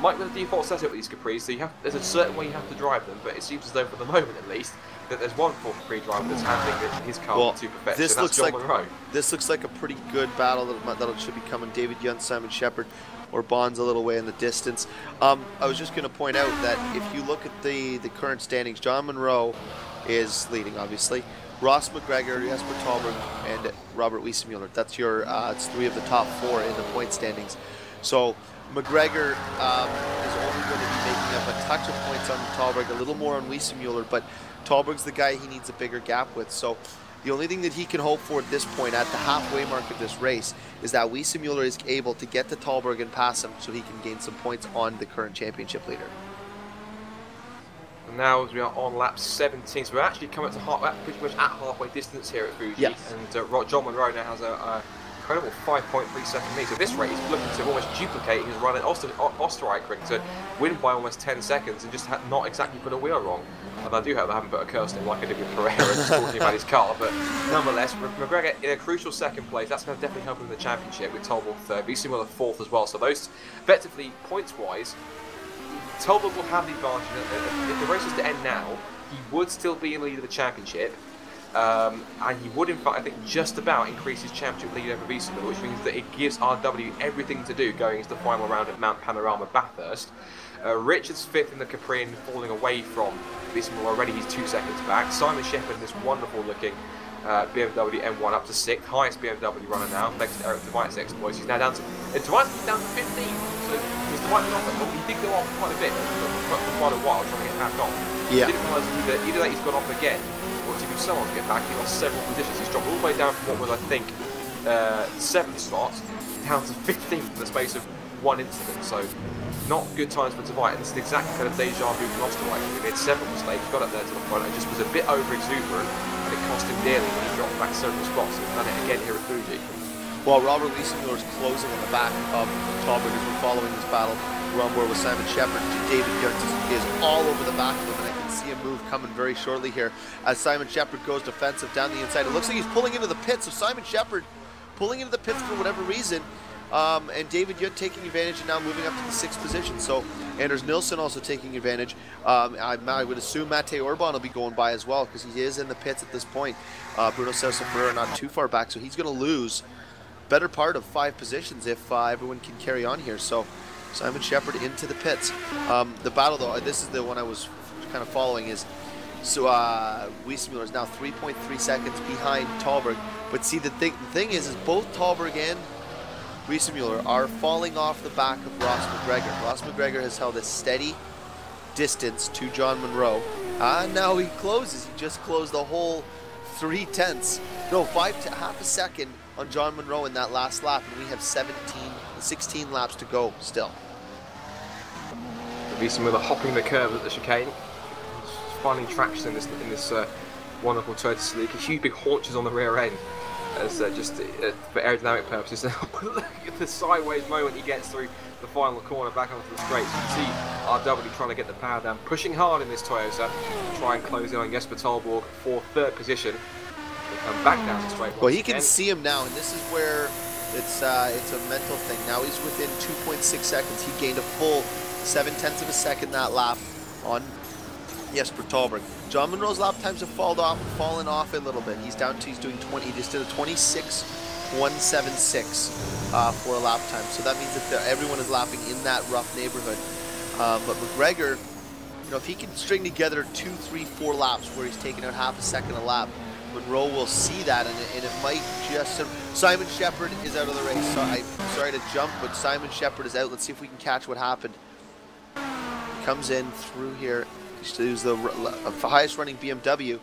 might be the default setup with these Capris. So you have, there's a certain way you have to drive them, but it seems as though for the moment at least that there's one Ford Capri driver that's handling his car to perfection. This looks like John Munro. This looks like a pretty good battle that should be coming. David Jung, Simon Shepherd. Orban's a little way in the distance. I was just going to point out that if you look at the current standings, John Munro is leading, obviously. Ross McGregor, Jesper Tolborg, and Robert Wiesemühler. That's your it's three of the top four in the point standings. So McGregor is only going to be making up a touch of points on Tolborg, a little more on Wiesemühler, but Tolborg's the guy he needs a bigger gap with. So the only thing that he can hope for at this point, at the halfway mark of this race, is that Wiesemühler is able to get to Tolborg and pass him so he can gain some points on the current championship leader. And now we are on lap 17, so we're actually coming to pretty much at halfway distance here at Fuji. Yes. And John Munro now has a incredible 5.3 second lead. So this race is looking to almost duplicate his run at Österreichring to win by almost 10 seconds and just not exactly put a wheel wrong. And I do hope I haven't put a curse in like I did with Pereira just talking about his car, but nonetheless, McGregor in a crucial second place. That's going to definitely help him in the championship with Tolborg third, Wiesemühler fourth as well. So those, effectively, points-wise, Tolborg will have the advantage. If the race was to end now, he would still be in the lead of the championship, and he would, in fact, I think, just about increase his championship lead over Wiesemühler, which means that it gives RW everything to do going into the final round at Mount Panorama Bathurst. Richards fifth in the Capri and falling away from Wiesemühler already, he's 2 seconds back. Simon Shepherd in this wonderful looking BMW M1 up to sixth, highest BMW runner now, thanks to Eric Tavite's exploits. He's now down to 15. So he's he did go off quite a bit for quite a while trying to get back on. Yeah. He didn't realise either that he's gone off again or to be someone to get back. He lost several positions. He's dropped all the way down from what was, I think, seventh spot down to 15th in the space of one incident. So not good times for Tavite, and it's the exact kind of deja vu from Österreichring. He made several mistakes, got up there to the front, and just was a bit over exuberant, and it cost him dearly when he dropped back several spots, and done it again here at Fuji. Well, Robert Wiesemühler is closing on the back of Tolborg as we're following this battle. Rumble with Simon Shepherd to David Jung is all over the back of him, and I can see a move coming very shortly here as Simon Shepherd goes defensive down the inside. It looks like he's pulling into the pits, so Simon Shepherd pulling into the pits for whatever reason. And David Jung taking advantage and now moving up to the sixth position. So Anders Nilsson also taking advantage. I would assume Matteo Orban will be going by as well because he is in the pits at this point. Bruno Sousa Ferreira not too far back, so he's going to lose better part of 5 positions if everyone can carry on here. So Simon Shepherd into the pits. The battle, though, this is the one I was kind of following, is so Wiesemühler is now 3.3 seconds behind Tolborg. But see, the thing is both Tolborg and Wiesemühler are falling off the back of Ross McGregor. Ross McGregor has held a steady distance to John Munro. And now he closes. He just closed the whole 5/2 a second on John Munro in that last lap. And we have 16 laps to go still. Wiesemühler hopping the curve at the chicane. Finding traction in this wonderful Toyota Celica. Huge big haunches on the rear end. As just for aerodynamic purposes. Look at the sideways moment he gets through the final corner back onto the straight. So you can see RW trying to get the power down, pushing hard in this Toyota, try and close in on Jesper Tolborg for third position. And back down the straight. Well, he can see him now, and this is where it's a mental thing. Now he's within 2.6 seconds. He gained a full 0.7 of a second that lap on Jesper Tolborg. John Munro's lap times have fallen off a little bit. He's down to, he's doing 20, he just did a 26.176 for a lap time. So that means that everyone is lapping in that rough neighborhood. But McGregor, you know, if he can string together 2, 3, 4 laps where he's taking out 0.5 a second a lap, Munro will see that, and it might just... Simon Shepherd is out of the race. So I'm sorry to jump, but Simon Shepherd is out. Let's see if we can catch what happened. Comes in through here. He was the highest running BMW.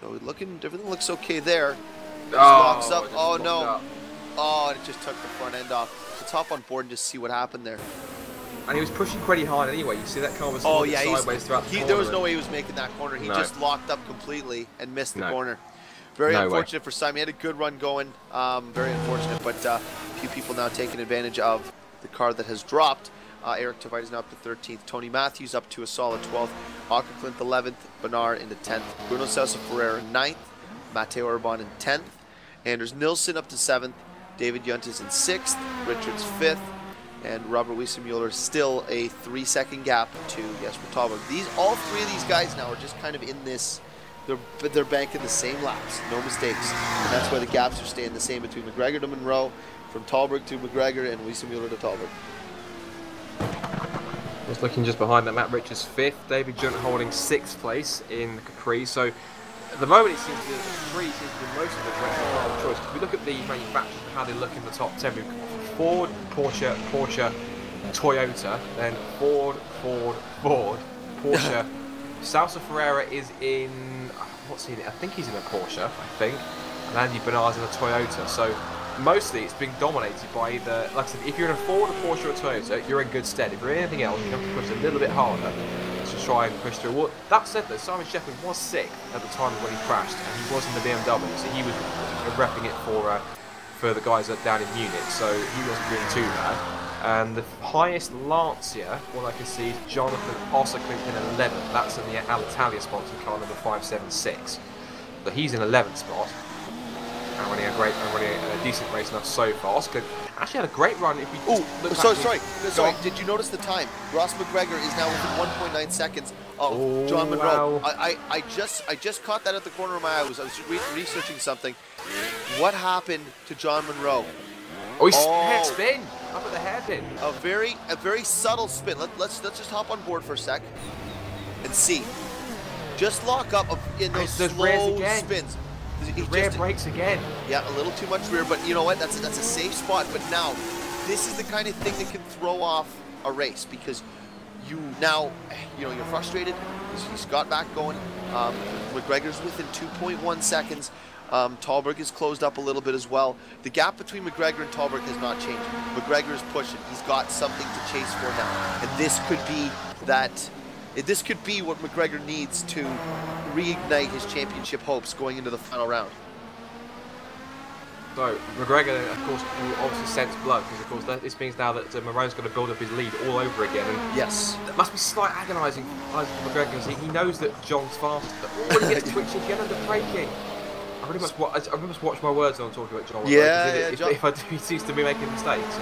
So looking, everything looks okay there. Just locks up. Oh no! Oh, and it just took the front end off. Let's hop on board and just see what happened there. And he was pushing pretty hard anyway. You see that car was sideways throughout the corner. There was no way he was making that corner. He just locked up completely and missed the corner. Very unfortunate for Simon. He had a good run going. Very unfortunate, but a few people now taking advantage of the car that has dropped. Eric Tavite is now up to 13th. Tony Matthews up to a solid 12th. Ocker Clint 11th. Bernard in the 10th. Bruno Sousa Ferreira 9th. Matteo Orban in 10th. Anders Nilsson up to 7th. David Jung is in 6th. Richards 5th. And Robert Wiesemühler still a 3-second gap to Jesper Tolborg. These, all three of these guys now are just kind of in this, they're banking the same laps, no mistakes. And that's why the gaps are staying the same between McGregor to Munro, from Tolborg to McGregor, and Wiesemühler to Tolborg. Just looking just behind that, Matt Richards 5th, David Jung holding 6th place in the Capri. So at the moment it seems that the Capri seems to be most of the correct choice. If we look at the manufacturers and how they look in the top 10, Ford, Porsche, Porsche, Toyota, then Ford, Ford, Ford, Porsche. Sousa Ferreira is in, what's he in? I think he's in a Porsche, I think. And Andy Bernard's in a Toyota. So mostly it's being dominated by either, like I said, if you're in a Ford, a Porsche, or a Toyota, you're in good stead. If you're in anything else, you have to push a little bit harder to try and push through. Well, that said though, Simon Shepherd was sick at the time when he crashed, and he was in the BMW, so he was repping it for the guys down in Munich, so he wasn't doing too bad. And the highest Lancia, all I can see, is Jonathan Osserklint in 11th. That's in the Alitalia sponsored car number 576. So he's in 11th spot. And running a decent race enough so far. Oscar actually had a great run. If we sorry. Did you notice the time? Ross McGregor is now within 1.9 seconds of John Munro. Wow. I just caught that at the corner of my eye. I was researching something. What happened to John Munro? Oh, he's spin up at the hairpin. A very subtle spin. Let's just hop on board for a sec and see. Just lock up in those slow spins. The rear brakes again. Yeah, a little too much rear, but you know what? That's a safe spot. But now, this is the kind of thing that can throw off a race because you now, you know, you're frustrated because he's got back going. McGregor's within 2.1 seconds. Tolborg is closed up a little bit as well. The gap between McGregor and Tolborg has not changed. McGregor is pushing. He's got something to chase for now, and this could be that. This could be what McGregor needs to reignite his championship hopes going into the final round. So McGregor, of course, will obviously sense blood because, of course, this means now that Munro's going to build up his lead all over again. And yes, that must be slight agonising for McGregor because he knows that John's faster. Oh, he gets twitching again under braking. I really must watch my words when I'm talking about John. Yeah, John. If I do, he seems to be making mistakes.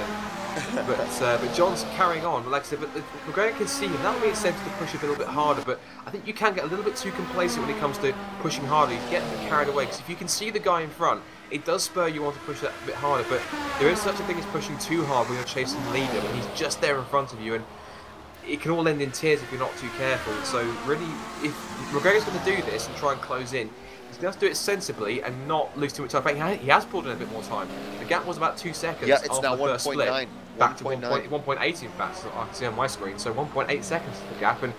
But John's carrying on. Like I said, but McGregor can see him. That would be incentive to push a little bit harder. But I think you can get a little bit too complacent when it comes to pushing harder. You get carried away because if you can see the guy in front, it does spur you on to push that a bit harder. But there is such a thing as pushing too hard when you're chasing the leader and he's just there in front of you, and it can all end in tears if you're not too careful. So really, if McGregor's going to do this and try and close in, he has to do it sensibly and not lose too much time. He has pulled in a bit more time. The gap was about 2 seconds. Yeah, it's now 1.9. Back to 1.8 in fact, so I can see on my screen. So 1.8 seconds is the gap, and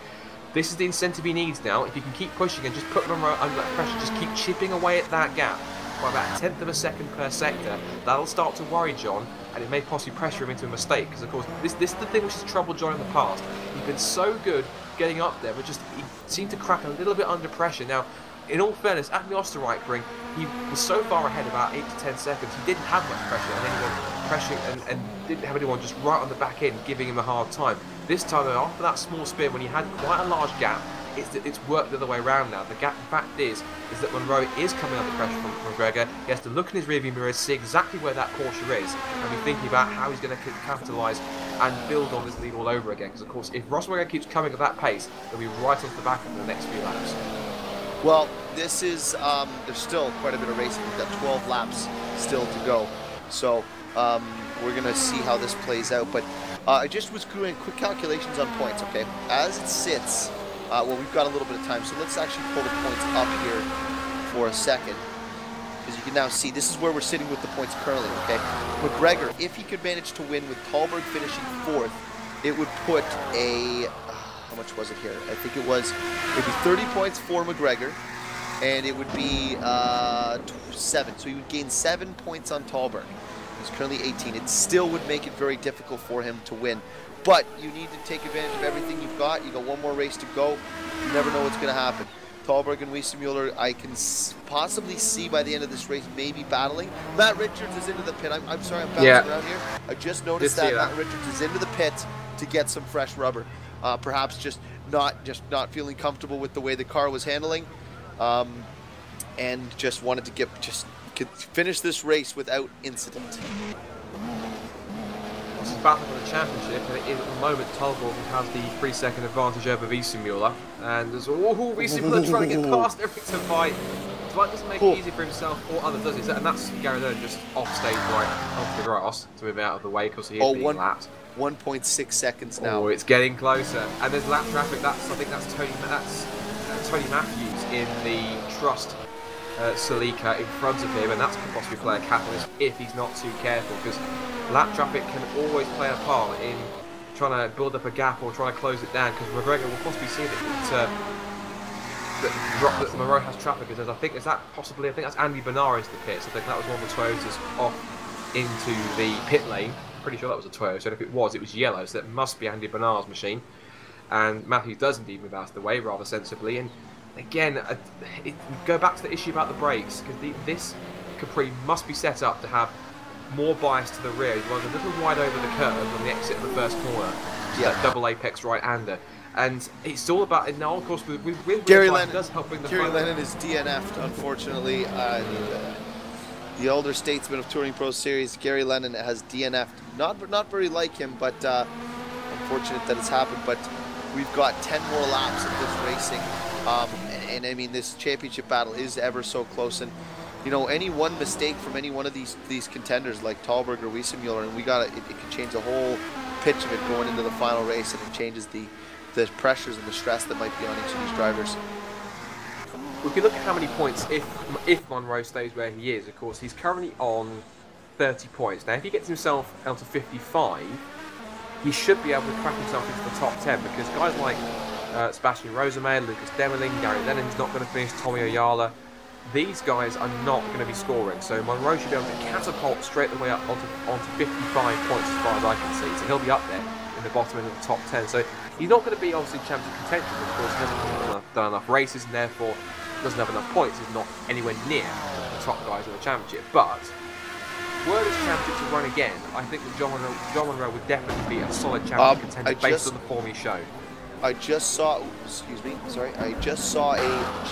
this is the incentive he needs now. If you can keep pushing and just put them under that pressure, just keep chipping away at that gap by about a tenth of a second per sector, that'll start to worry John, and it may possibly pressure him into a mistake, because of course, this is the thing which has troubled John in the past. He's been so good getting up there, but just he seemed to crack a little bit under pressure. Now, in all fairness, at the Österreichring, he was so far ahead, about 8 to 10 seconds, he didn't have much pressure on anyone, and didn't have anyone just right on the back end giving him a hard time. This time, after that small spin, when he had quite a large gap, it's worked the other way around now. The gap, in fact, is that Munro is coming under pressure from McGregor. He has to look in his rearview mirror, see exactly where that Porsche is, and be thinking about how he's going to capitalise and build on this lead all over again. Because, of course, if Ross McGregor keeps coming at that pace, he'll be right off the back in the next few laps. Well, this is, there's still quite a bit of racing. We've got 12 laps still to go. So we're going to see how this plays out. But I just was doing quick calculations on points, okay? As it sits, well, we've got a little bit of time. So let's actually pull the points up here for a second. Because you can now see this is where we're sitting with the points currently, okay? McGregor, if he could manage to win with Tolborg finishing fourth, it would put a... much was it here? I think it was, it'd be 30 points for McGregor, and it would be 7. So he would gain 7 points on Tolborg. He's currently 18. It still would make it very difficult for him to win, but you need to take advantage of everything you've got. You got one more race to go. You never know what's going to happen. Tolborg and Wiesemühler, I can possibly see by the end of this race, maybe battling. Matt Richards is into the pit. I'm sorry, I'm bouncing around here. I just noticed that Matt Richards is into the pit. to get some fresh rubber. Perhaps just not feeling comfortable with the way the car was handling, and just wanted to finish this race without incident. This is battle for the championship, and at the moment Tolborg has the 3-second advantage over Wiesemühler. And there's Wiesemühler trying to get past everything to fight. Dwight doesn't make it easy for himself or others, does he? And that's Gary Lennon just off stage right onto the grass to move out of the way because he is being lapped. 1.6 seconds now. Oh, it's getting closer, and there's lap traffic. That's, I think that's Tony Matthews in the Trust Celica in front of him, and that's could possibly play a catalyst if he's not too careful, because lap traffic can always play a part in trying to build up a gap or trying to close it down, because McGregor will possibly see that Munro has traffic, because I think that's Andy Bernard into the pits. I think that was one of the Toyotas off into the pit lane. Pretty sure that was a Toyota, and if it was yellow, so that must be Andy Bernard's machine. And Matthews does indeed move out of the way rather sensibly. And again, go back to the issue about the brakes, because this Capri must be set up to have more bias to the rear. He runs a little wide over the curve on the exit of the first corner. Yeah, that double apex right-hander, and it's all about. And now, of course, with Gary Lennon does help bring the Gary Lennon is DNF'd, unfortunately. The older statesman of Touring Pro Series, Gary Lennon, has DNF'd. Not very like him, but unfortunate that it's happened. But we've got 10 more laps of this racing, and I mean, this championship battle is ever so close. And you know, any one mistake from any one of these contenders, like Tolborg or Wiesemühler, and it can change the whole pitch of it going into the final race, and it changes the pressures and the stress that might be on each of these drivers. We can look at how many points if Munro stays where he is. Of course, he's currently on 30 points. Now, if he gets himself out to 55, he should be able to crack himself into the top 10, because guys like Sebastian Roseman, Lucas Demmerling, Gary Lennon's not going to finish, Tommy Ayala, these guys are not going to be scoring. So Munro should be able to catapult straight the way up onto 55 points as far as I can see. So he'll be up there in the bottom end of the top 10. So he's not going to be obviously championship contention, of course, he hasn't done enough races, and therefore doesn't have enough points, is not anywhere near the top guys in the championship. But were this championship to run again, I think that John Munro would definitely be a solid championship contender based on the form he showed. I just saw a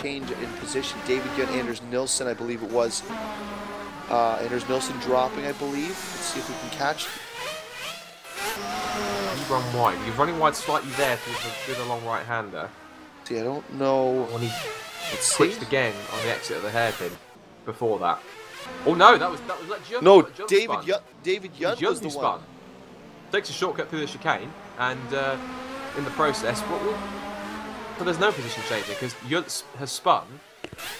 change in position. David Jung, Anders Nilsson, I believe it was. Anders Nilsson dropping, I believe. Let's see if we can catch. He's run wide. He's running wide slightly there through the long right-hander. See, I don't know. It switched again on the exit of the hairpin before that. Oh no, that was like Jung. No, David Jung was the one. Takes a shortcut through the chicane, and in the process, but there's no position changing because Jung has spun.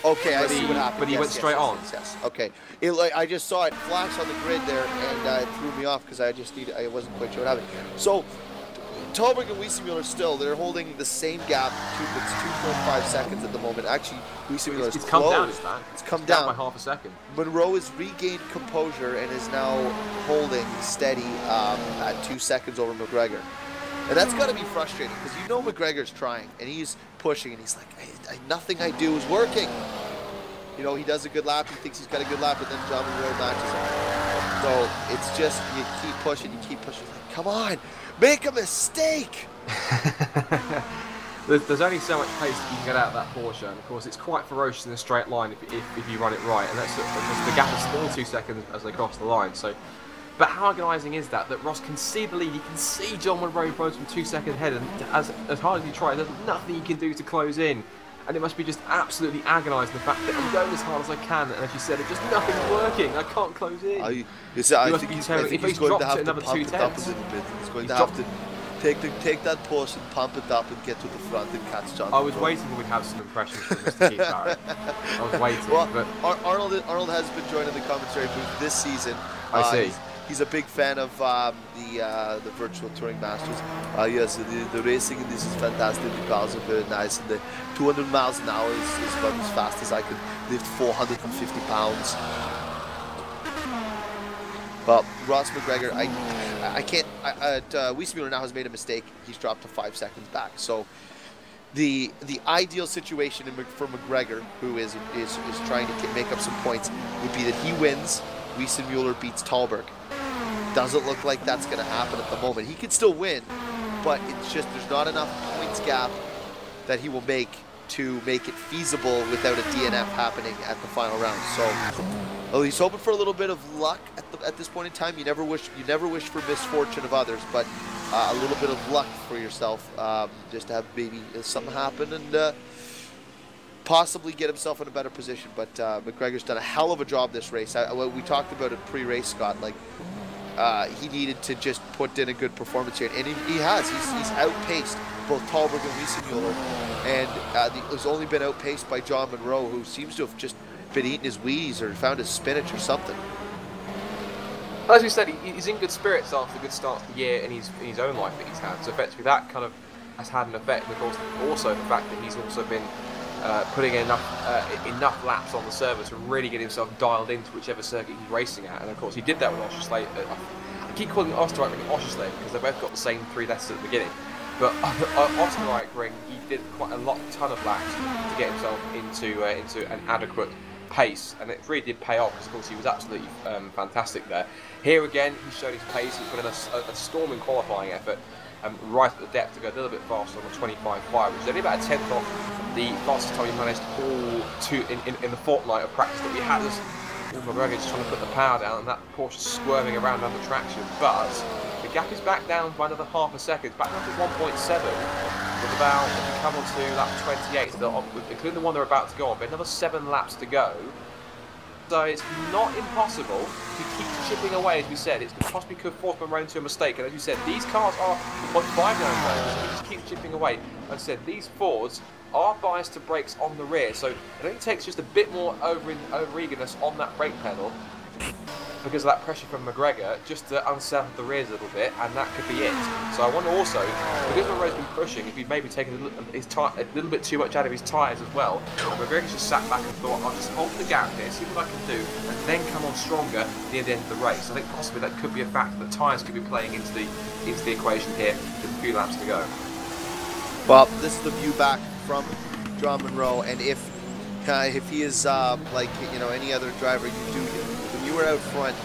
Okay, I see what happened. But he went straight on. Yes. Okay, I just saw it flash on the grid there, and it threw me off because I wasn't quite sure what happened. So Tolborg and Wiesemühler they're holding the same gap. It's 2.5 seconds at the moment. Actually, Wiesemühler is close. It's come down, is that? It's come down by half a second. Munro has regained composure and is now holding steady at 2 seconds over McGregor. And that's got to be frustrating, because you know McGregor's trying, and he's pushing, and he's like, nothing I do is working. You know, he does a good lap, he thinks he's got a good lap, but then John Munro matches him. So it's just, you keep pushing, like, come on. Make a mistake! There's only so much pace that you can get out of that Porsche, and of course it's quite ferocious in a straight line if you run it right, and that's because the gap is still 2 seconds as they cross the line. So, but how agonising is that Ross can see the lead, he can see John Munro from 2 seconds ahead, and as hard as you try, there's nothing you can do to close in, and it must be just absolutely agonising the fact that I'm going as hard as I can, and as you said, just nothing's working. I can't close in. I think he's going to have to pump it up a little bit. He's going to have to take that Porsche and pump it up and get to the front and catch John. I was waiting we'd have some impressions from Mr. Keith Barrick. I was waiting. Well, but Arnold has been joining the commentary booth this season. I see. He's a big fan of the Virtual Touring Masters. Yes, the racing in this is fantastic. The cars are very nice. And the 200 miles an hour is about as fast as I can lift 450 pounds. Well, Ross McGregor, I can't. Wiesemühler now has made a mistake. He's dropped to 5 seconds back. So the ideal situation for McGregor, who is trying to make up some points, would be that he wins. Wiesemühler beats Tolborg. Doesn't look like that's going to happen at the moment. He could still win, but it's just there's not enough points gap that he will make to make it feasible without a DNF happening at the final round. So he's hoping for a little bit of luck at this point in time. You never wish for misfortune of others, but a little bit of luck for yourself, just to have maybe something happen and possibly get himself in a better position. But McGregor's done a hell of a job this race. We talked about it pre-race, Scott. Like he needed to just put in a good performance here, and he has. He's outpaced both Tolborg and Wiesemühler, and he's only been outpaced by John Munro, who seems to have just been eating his Wheaties or found his spinach or something. As we said, he's in good spirits after the good start of the year in his own life that he's had. So effectively that kind of has had an effect, and of course also the fact that he's also been putting in enough laps on the server to really get himself dialed into whichever circuit he's racing at. And of course he did that with Österreichring. I keep calling it Österreichring Österreichring because they both got the same 3 letters at the beginning. But Österreichring, he did quite a ton of laps to get himself into an adequate pace, and it really did pay off because of course he was absolutely fantastic there. Here again he showed his pace. He put in a storming qualifying effort right at the depth to go a little bit faster on the 25.5, which is only about a tenth off the fastest time he managed all in the fortnight of practice that we had. As McGregor just trying to put the power down, and that Porsche squirming around under traction, but the gap is back down by another half a second, back down to 1.7 with about, if you come on to lap 28, so including the one they're about to go on, but another 7 laps to go. So it's not impossible to keep chipping away, as we said. It possibly could force Munro into a mistake, and as you said, these cars are modified now, so just keep chipping away. As I said, these Fords are biased to brakes on the rear, so it only takes just a bit more over-eagerness on that brake pedal because of that pressure from McGregor just to unsettle the rears a little bit, and that could be it. So I wonder also, because Munro's been pushing, if he'd maybe taken a little bit too much out of his tyres as well, and McGregor's just sat back and thought, I'll just hold the gap here, see what I can do, and then come on stronger near the end of the race. I think possibly that could be a factor, that tyres could be playing into the equation here with a few laps to go. Well, this is the view back from John Munro, and if he is like any other driver, when you are out front,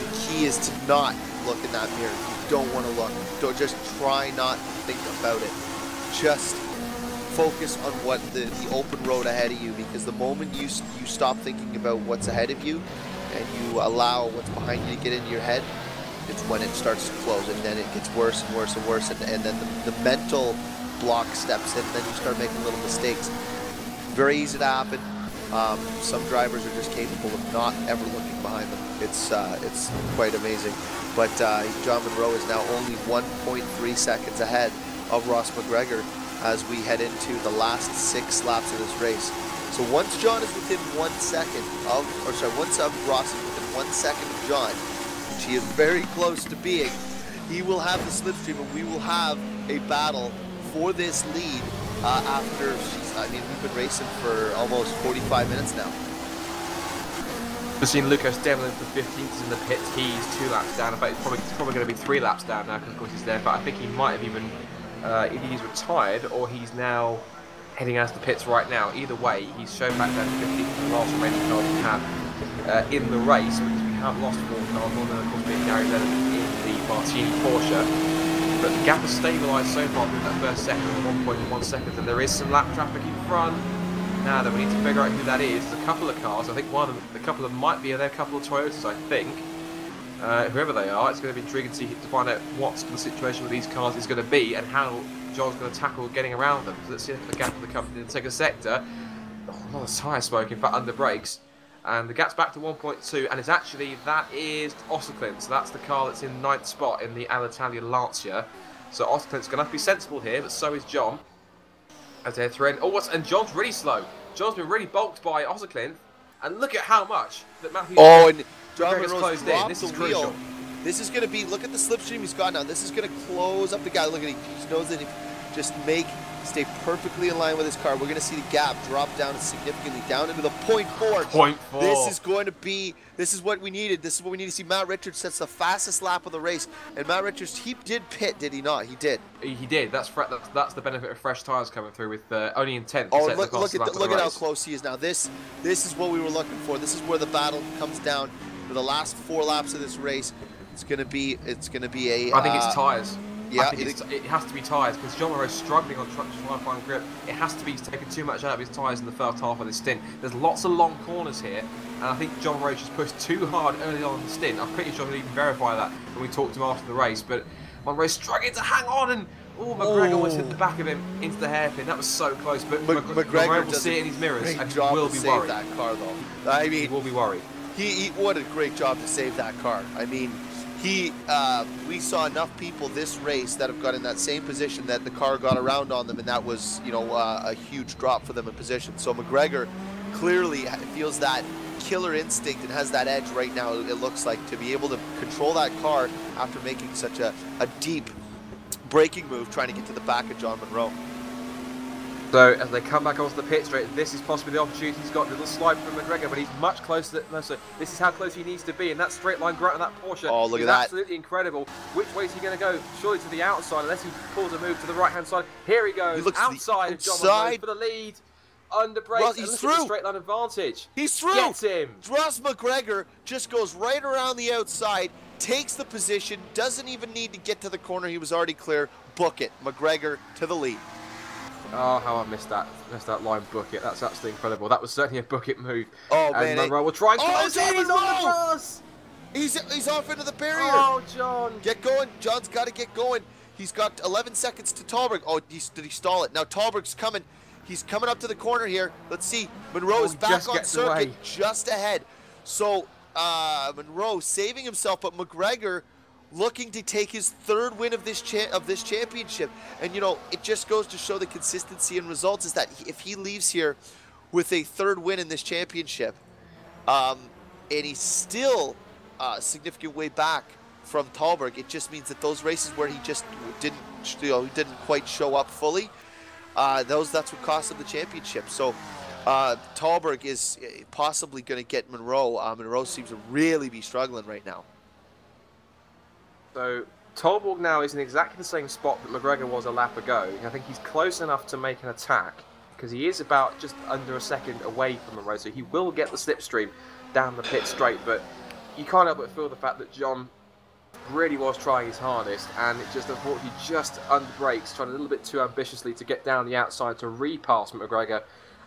the key is to not look in that mirror. You don't want to look. Don't, just try not to think about it. Just focus on what the open road ahead of you, because the moment you stop thinking about what's ahead of you and you allow what's behind you to get into your head, it's when it starts to close, and then it gets worse and worse and worse, and then the mental block steps in, and then you start making little mistakes. Very easy to happen. Some drivers are just capable of not ever looking behind them. It's quite amazing. But John Munro is now only 1.3 seconds ahead of Ross McGregor as we head into the last 6 laps of this race. So once John is within 1 second once Ross is within 1 second of John, which he is very close to being, he will have the slipstream, and we will have a battle for this lead after, we've been racing for almost 45 minutes now. We've seen Lucas Demlin for 15th in the pit. He's 2 laps down. In fact, he's probably going to be 3 laps down now because, of course, he's there. But I think he might have even, either he's retired or he's now heading out of the pits right now. Either way, he's shown back down to 15th, the last remaining car we have in the race, because we have lost 4 cars, more than, of course, being Gary Lennon in the Martini Porsche. But the gap has stabilised so far through that first second, 1.1 seconds, and there is some lap traffic in front. Now that we need to figure out who that is. There's a couple of cars. I think one of them, might be a couple of Toyotas, I think. Whoever they are, it's going to be intriguing to find out what the situation with these cars is going to be and how John's going to tackle getting around them. So let's see if the gap of the company in the second sector. Oh, a lot of tyre smoke, in fact, under brakes. And the gap's back to 1.2, and it's actually, that is Österreichring, so that's the car that's in 9th spot in the Alitalia Lancia. So Österreichring's going to have to be sensible here, but so is John. As they're threatened, and John's really slow. John's been really bulked by Österreichring, and look at how much that Matthews... Oh, and John has closed in. This is crucial. This is going to be, look at the slipstream he's got now. This is going to close up the guy. Look at him, he knows that if he just stay perfectly in line with his car, we're going to see the gap drop down significantly, down into the 0.4. 0.4. This is what we needed. This is what we need to see. Matt Richards sets the fastest lap of the race, and Matt Richards, he did pit, did he not? He did. He did. That's the benefit of fresh tires coming through with only in 10th. Oh, look at how close he is now. This is what we were looking for. This is where the battle comes down for the last 4 laps of this race. It's going to be a. I think it's tires. Yeah, I think it has to be tyres, because John Munro is struggling on track to try and find grip. It has to be he's taken too much out of his tyres in the first half of this stint. There's lots of long corners here, and I think John Munro just pushed too hard early on in the stint. I'm pretty sure he'll even verify that when we talked to him after the race, but Munro's struggling to hang on, and McGregor almost hit the back of him into the hairpin. That was so close, but McGregor will see it in his mirrors and will be worried. That car, though. I mean, he will be worried. What a great job to save that car. I mean, we saw enough people this race that have got in that same position that the car got around on them, and that was, you know, a huge drop for them in position. So McGregor clearly feels that killer instinct and has that edge right now, it looks like, to be able to control that car after making such a deep braking move, trying to get to the back of John Munro. So as they come back onto the pit straight, this is possibly the opportunity he's got. A little slide from McGregor, but he's much closer. So this is how close he needs to be, and that straight line grunt on that Porsche is absolutely incredible. Which way is he going to go? Surely to the outside, unless he pulls a move to the right-hand side. Here he goes, outside of John Munro for the lead. Under brakes, well, he's through. Straight line advantage. He's through. Gets him. Ross McGregor just goes right around the outside, takes the position, doesn't even need to get to the corner. He was already clear. Book it. McGregor to the lead. Oh, how I missed that line, bucket. That's absolutely incredible. That was certainly a bucket move. Oh, and man. Munro will try and close it. He's on the bus. He's off into the barrier. Oh, John. Get going. John's got to get going. He's got 11 seconds to Tolborg. Oh, did he stall it? Now Tolborg's coming. He's coming up to the corner here. Let's see. Munro is back on circuit, just ahead. So Munro saving himself, but McGregor looking to take his third win of this championship. And, you know, it just goes to show the consistency in results is that if he leaves here with a third win in this championship, and he's still a significant way back from Tolborg, it just means that those races where he just didn't quite show up fully, that's what cost him the championship. So Tolborg is possibly going to get Munro. Munro seems to really be struggling right now. So Tolborg now is in exactly the same spot that McGregor was a lap ago. I think he's close enough to make an attack because he is about just under a second away from Munro, so he will get the slipstream down the pit straight. But you can't help but feel the fact that John really was trying his hardest, and it just unfortunately just under brakes, trying a little bit too ambitiously to get down the outside to repass McGregor,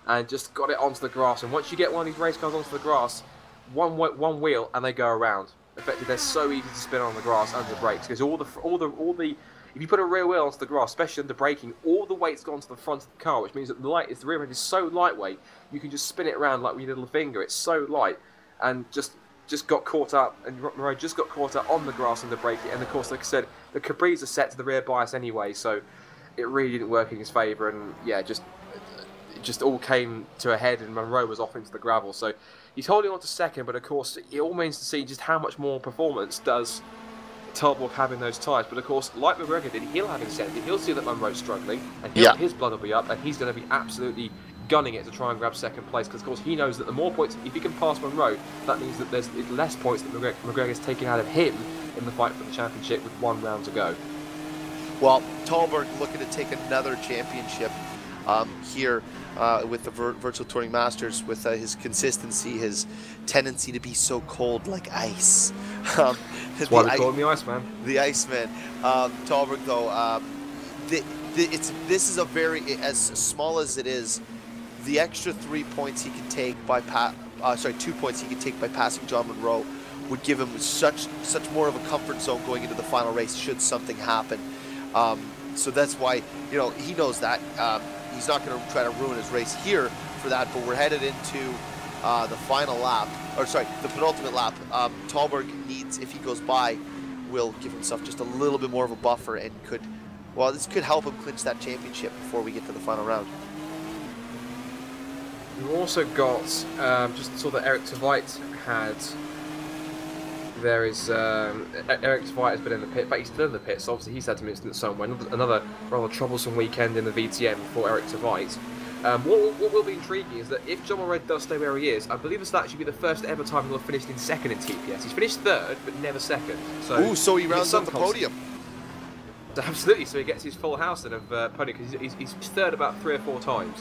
and just got it onto the grass. And once you get one of these race cars onto the grass, one wheel and they go around. Effectively, they're so easy to spin on the grass under brakes because if you put a rear wheel onto the grass, especially under braking, all the weight's gone to the front of the car, which means that the rear end is so lightweight you can just spin it around like with your little finger. It's so light, and just got caught up, and Munro just got caught up on the grass under braking. And of course, like I said, the Cabris are set to the rear bias anyway, so it really didn't work in his favour. And yeah, it just all came to a head, and Munro was off into the gravel. So he's holding on to second, but of course it all means to see just how much more performance does Tolborg have in those tyres. But of course, like McGregor did, he'll have incentive. He'll see that Munro's struggling, and his blood will be up, and he's going to be absolutely gunning it to try and grab second place, because of course he knows that the more points, if he can pass Munro, that means that there's less points that McGregor's taking out of him in the fight for the championship with one round to go. Well, Tolborg looking to take another championship here with the Virtual Touring Masters, with his consistency, his tendency to be so cold like ice. That's why they call him the Iceman. The Iceman. Tolborg, though, this is a very, as small as it is, the extra 3 points he could take by 2 points he could take by passing John Munro would give him such more of a comfort zone going into the final race should something happen. So that's why, you know, he knows that. He's not going to try to ruin his race here for that, but we're headed into the final lap, or sorry, the penultimate lap. Tolborg needs, if he goes by, will give himself just a little bit more of a buffer and could, well, this could help him clinch that championship before we get to the final round. We've also got, just saw that Eric Tavite had, there is, Eric Tavite has been in the pit, but he's still in the pit, so obviously he's had some incident somewhere. Another rather troublesome weekend in the VTM for Eric Tavite. What will be intriguing is that if John Munro does stay where he is, I believe this will actually be the first ever time he'll have finished in second in TPS. He's finished third, but never second. So so he rounds up the podium. Absolutely, so he gets his full house in of podium, because he's third about 3 or 4 times.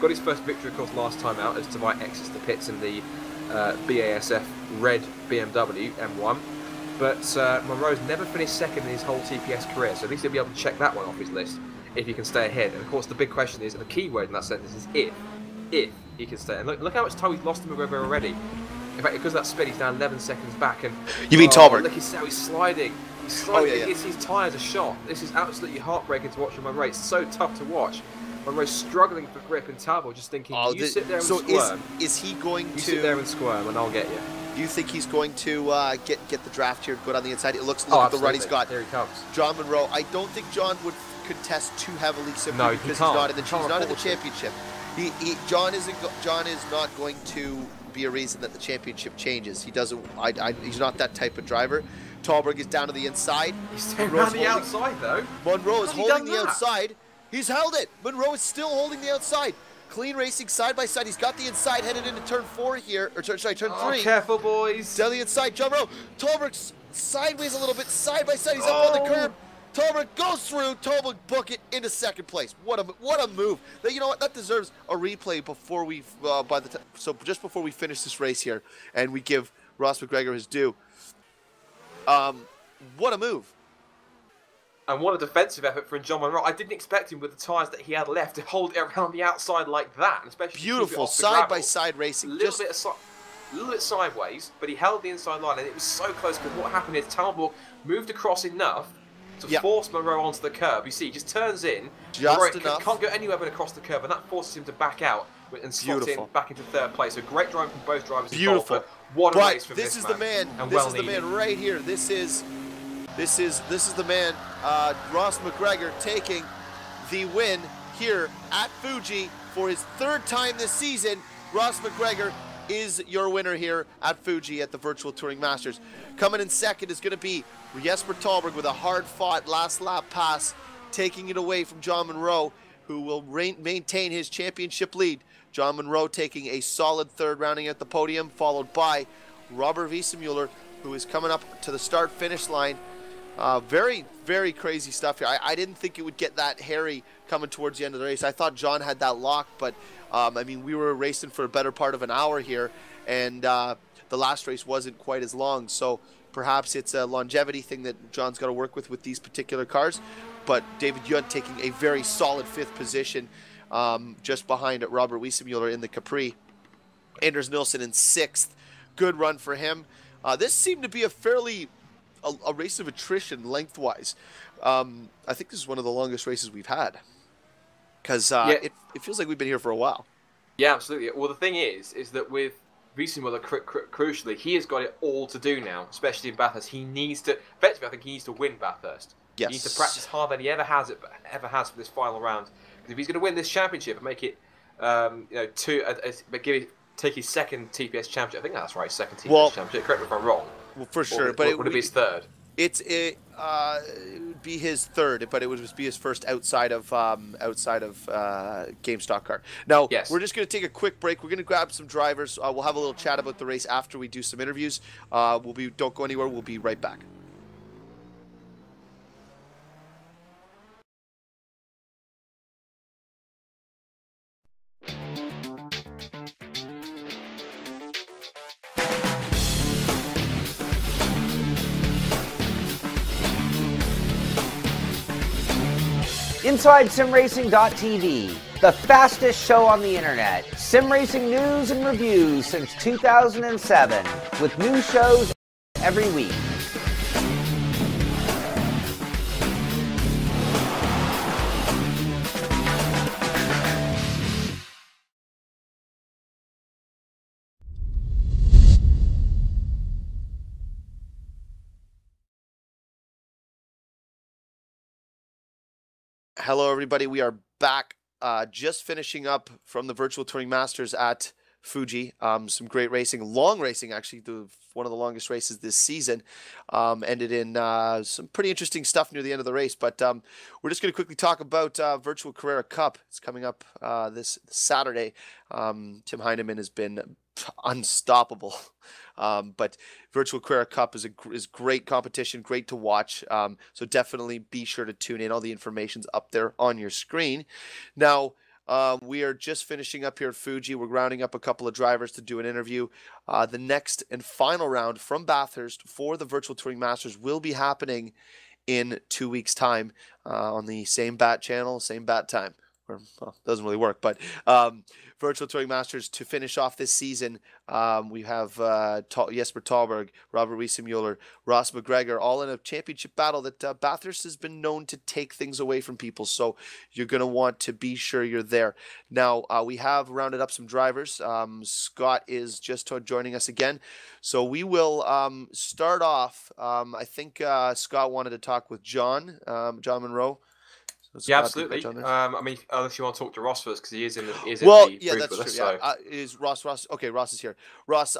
Got his first victory, of course, last time out as Tavite exits the pits in the BASF red BMW M1. But Munro's never finished second in his whole TPS career, so at least he'll be able to check that one off his list if he can stay ahead. And of course the big question is, and the key word in that sentence is if. If he can stay. And look how much time he's lost to McGregor already. In fact, because of that spin, he's now 11 seconds back. And you mean Tolborg? Look how he's sliding. He's sliding. Oh, yeah, yeah. His tires are shot. This is absolutely heartbreaking to watch in Munro. It's so tough to watch. Munro's struggling for grip, and Tolborg just thinking, sit there and squirm. Is he going to sit there and squirm, and I'll get you? Do you think he's going to get the draft here, good on the inside? It looks like the run he's got. There he comes. John Munro. I don't think John would contest too heavily simply because he's not in the, championship. John is not going to be a reason that the championship changes. He doesn't. He's not that type of driver. Tolborg is down to the inside. He's down on the outside though. Munro is holding the outside. He's held it. Munro is still holding the outside. Clean racing side by side. He's got the inside headed into turn four here, or sorry, turn three. Careful, boys. Down the inside, jump row. Tolborg sideways a little bit, side by side. He's up on the curb. Tolborg goes through. Tolborg book it into second place. What a move! Now, you know what? That deserves a replay before we just before we finish this race here, and we give Ross McGregor his due. What a move! And what a defensive effort from John Munro. I didn't expect him with the tyres that he had left to hold it around the outside like that. Especially beautiful side-by-side racing. A little bit sideways, but he held the inside line, and it was so close because what happened is Tolborg moved across enough to force Munro onto the curb. You see, he just turns in. Just enough. Can't go anywhere but across the curb, and that forces him to back out and slot in back into third place. So great driving from both drivers. Beautiful. What a race from this man. This is the man right here. This is the man, Ross McGregor, taking the win here at Fuji for his third time this season. Ross McGregor is your winner here at Fuji at the Virtual Touring Masters. Coming in second is going to be Jesper Tolborg with a hard-fought last lap pass, taking it away from John Munro, who will maintain his championship lead. John Munro taking a solid third, rounding at the podium, followed by Robert Wiesemühler, who is coming up to the start-finish line. Very, very crazy stuff here. I didn't think it would get that hairy coming towards the end of the race. I thought John had that locked, but I mean, we were racing for a better part of an hour here, and the last race wasn't quite as long. So perhaps it's a longevity thing that John's got to work with these particular cars. But David Jung taking a very solid fifth position, just behind Robert Wiesemühler in the Capri. Anders Nilsson in sixth. Good run for him. This seemed to be a fairly... A race of attrition lengthwise. I think this is one of the longest races we've had because it feels like we've been here for a while. Yeah, absolutely. Well, the thing is that with Wiesemühler, crucially, he has got it all to do now, especially in Bathurst. He needs to, effectively, I think he needs to win Bathurst. Yes. He needs to practice harder than he ever has for this final round. Because if he's going to win this championship and make it, you know, take his second TPS championship. I think that's right, second TPS championship. Correct me if I'm wrong. Well, for sure, but it would be his third. It would be his third, but it would be his first outside of Game Stock Car. Now, yes. We're just going to take a quick break. We're going to grab some drivers. We'll have a little chat about the race after we do some interviews. Don't go anywhere. We'll be right back. Inside SimRacing.tv, the fastest show on the internet. Sim racing news and reviews since 2007, with new shows every week. Hello, everybody. We are back, just finishing up from the Virtual Touring Masters at Fuji. Some great racing, long racing, actually, one of the longest races this season. Ended in some pretty interesting stuff near the end of the race. But we're just going to quickly talk about Virtual Carrera Cup. It's coming up this Saturday. Tim Heinemann has been unstoppable. But Virtual Carrera Cup is great competition, great to watch. So definitely be sure to tune in. All the information's up there on your screen. Now, We are just finishing up here at Fuji. We're rounding up a couple of drivers to do an interview. The next and final round from Bathurst for the Virtual Touring Masters will be happening in 2 weeks' time on the same BAT channel, same BAT time. Well, doesn't really work, but Virtual Touring Masters to finish off this season. We have Jesper Tolborg, Robert Wiesemühler, Ross McGregor, all in a championship battle that Bathurst has been known to take things away from people. So you're going to want to be sure you're there. Now, we have rounded up some drivers. Scott is just joining us again. So we will start off. I think Scott wanted to talk with John Munro. Yeah, absolutely. I mean, if you want to talk to Ross first, because he is in the group with us. So. Yeah. Is Ross? Okay, Ross is here. Ross,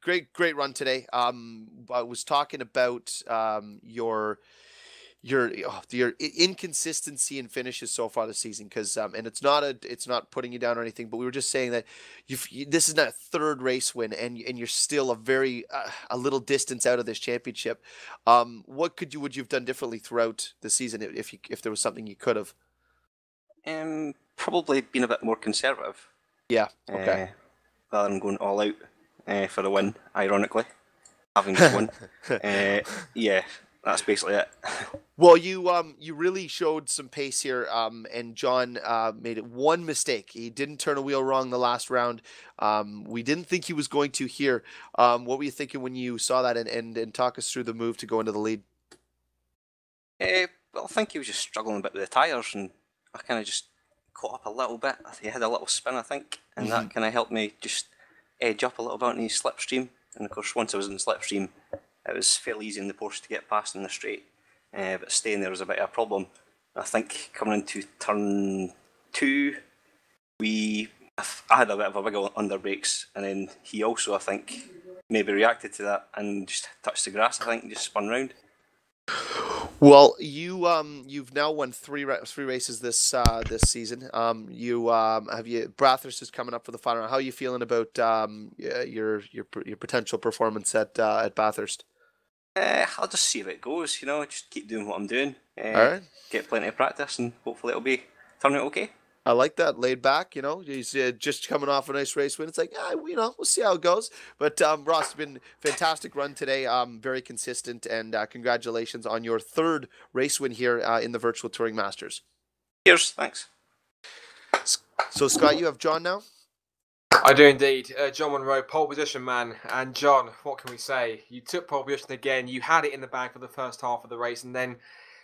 great run today. I was talking about your inconsistency in finishes so far this season, because and it's not putting you down or anything, but we were just saying that this is not a third race win, and you're still a little distance out of this championship. What would you have done differently throughout the season if there was something you could have? Probably been a bit more conservative. Yeah. Okay. Rather than going all out for the win, ironically, having the win. Yeah. That's basically it. Well, you really showed some pace here, and John made one mistake. He didn't turn a wheel wrong the last round. We didn't think he was going to here. What were you thinking when you saw that, and talk us through the move to go into the lead? Well, I think he was just struggling a bit with the tyres, and I kind of just caught up a little bit. He had a little spin, I think, and that kind of helped me just edge up a little bit in his slipstream. And, of course, once I was in the slipstream, it was fairly easy in the Porsche to get past in the straight, but staying there was a bit of a problem. I think coming into turn two, I had a bit of a wiggle under brakes, and then he also, I think, maybe reacted to that and just touched the grass, I think, and just spun round. Well, you've now won three races this season. Bathurst is coming up for the final round. How are you feeling about your potential performance at Bathurst? I'll just see if it goes. You know, just keep doing what I'm doing. All right. Get plenty of practice, and hopefully it'll be turning out okay. I like that, laid back, you know, he's just coming off a nice race win. It's like, you know, we'll see how it goes. But Ross, it's been a fantastic run today, very consistent, and congratulations on your third race win here in the Virtual Touring Masters. Cheers, thanks. So, Scott, you have John now? I do indeed. John Munro, pole position man. And John, what can we say? You took pole position again, you had it in the bag for the first half of the race, and then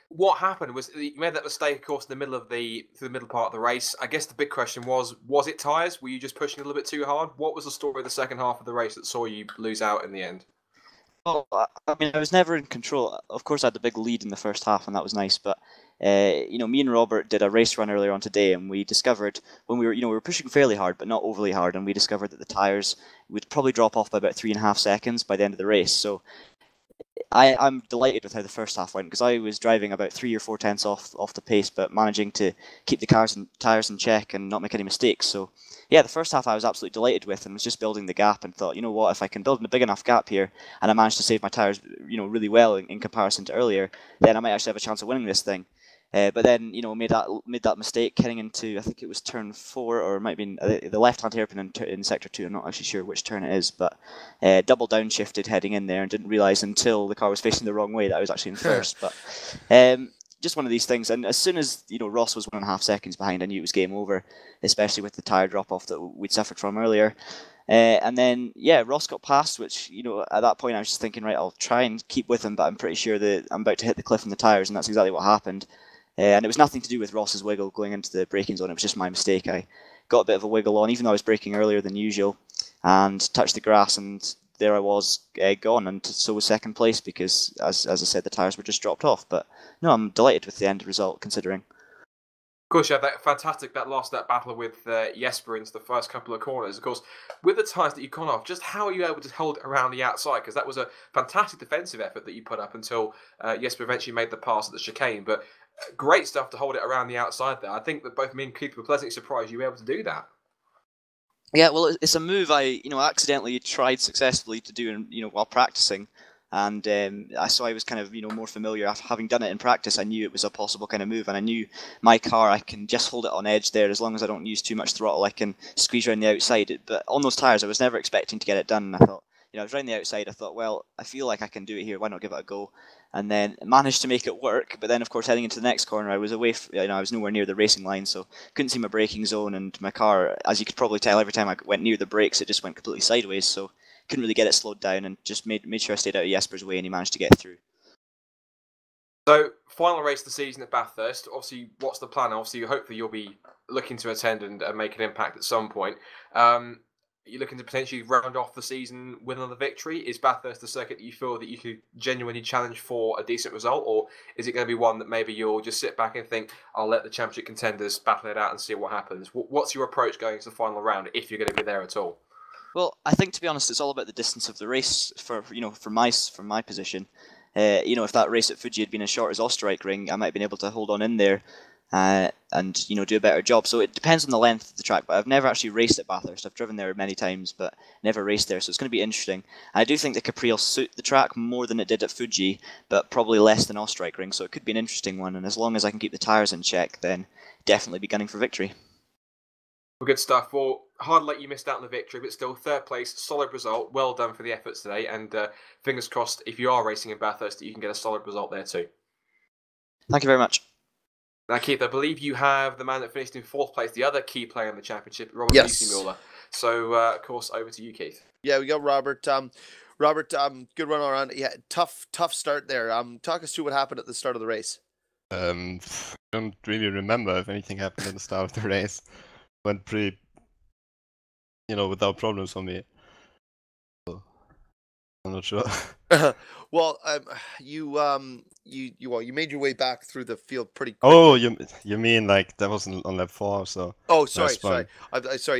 what happened was you made that mistake, of course, in the middle of the middle part of the race. I guess the big question was it tyres? Were you just pushing a little bit too hard? What was the story of the second half of the race that saw you lose out in the end? Well, I mean, I was never in control. Of course, I had the big lead in the first half, and that was nice. But you know, me and Robert did a race run earlier on today, and we discovered when we were pushing fairly hard, but not overly hard, and we discovered that the tyres would probably drop off by about 3.5 seconds by the end of the race. So I'm delighted with how the first half went, because I was driving about 3 or 4 tenths off the pace, but managing to keep the tyres in check and not make any mistakes. So yeah, the first half I was absolutely delighted with, and was just building the gap, and thought, you know what, if I can build a big enough gap here, and I manage to save my tyres, you know, really well in comparison to earlier, then I might actually have a chance of winning this thing. But then, you know, made that mistake heading into, I think it was turn 4, or it might be the left-hand hairpin in sector 2. I'm not actually sure which turn it is, but double downshifted heading in there, and didn't realise until the car was facing the wrong way that I was actually in first. But just one of these things. And as soon as, you know, Ross was 1.5 seconds behind, I knew it was game over, especially with the tyre drop-off that we'd suffered from earlier. And then, yeah, Ross got past, which, you know, at that point I was just thinking, right, I'll try and keep with him, but I'm pretty sure that I'm about to hit the cliff in the tyres, and that's exactly what happened. And it was nothing to do with Ross's wiggle going into the braking zone. It was just my mistake. I got a bit of a wiggle on, even though I was braking earlier than usual, and touched the grass, and there I was, gone. And so was second place, because, as I said, the tyres were just dropped off. But no, I'm delighted with the end result, considering. Of course, yeah, that lost that battle with Jesper into the first couple of corners. Of course, with the tyres that you've gone off, just how are you able to hold around the outside? Because that was a fantastic defensive effort that you put up until Jesper eventually made the pass at the chicane. But great stuff to hold it around the outside there. I think that both me and Keith were pleasantly surprised you were able to do that. Yeah, well, it's a move I accidentally tried successfully to do, and, you know, while practicing, And so I was kind of, you know, more familiar. Having done it in practice, I knew it was a possible kind of move, and I knew my car, I can just hold it on edge there. As long as I don't use too much throttle, I can squeeze around the outside. But on those tyres, I was never expecting to get it done. And I thought, you know, I was around the outside, I thought, well, I feel like I can do it here, why not give it a go? And then managed to make it work. But then, of course, heading into the next corner, I was away, you know, I was nowhere near the racing line, so couldn't see my braking zone, and my car, as you could probably tell, every time I went near the brakes, it just went completely sideways, so couldn't really get it slowed down, and just made sure I stayed out of Jesper's way, and he managed to get through. So, final race of the season at Bathurst. Obviously, what's the plan? Obviously, hopefully you'll be looking to attend and make an impact at some point. You're looking to potentially round off the season with another victory. Is Bathurst the circuit that you feel that you could genuinely challenge for a decent result, or is it going to be one that maybe you'll just sit back and think, I'll let the championship contenders battle it out and see what happens? What's your approach going to the final round, if you're going to be there at all? Well, I think, to be honest, it's all about the distance of the race for, you know, from my position. You know, if that race at Fuji had been as short as Österreichring, I might have been able to hold on in there. And, you know, do a better job. So it depends on the length of the track, but I've never actually raced at Bathurst. I've driven there many times, but never raced there, so it's going to be interesting. And I do think the Capri will suit the track more than it did at Fuji, but probably less than Österreichring, so it could be an interesting one. And as long as I can keep the tyres in check, then definitely be gunning for victory. Well, good stuff. Well, hard luck you missed out on the victory, but still, third place, solid result. Well done for the efforts today, and fingers crossed, if you are racing in Bathurst, that you can get a solid result there too. Thank you very much. Now, Keith, I believe you have the man that finished in fourth place, the other key player in the championship, Robert Wiesemühler. So, of course, over to you, Keith. Yeah, we got Robert. Robert, good run all around. Yeah, tough start there. Talk us through what happened at the start of the race. I don't really remember if anything happened at the start of the race. Went pretty, you know, without problems for me. So, I'm not sure. Well, you made your way back through the field pretty quickly. Oh, you mean like that wasn't on lap 4, so. Oh, sorry,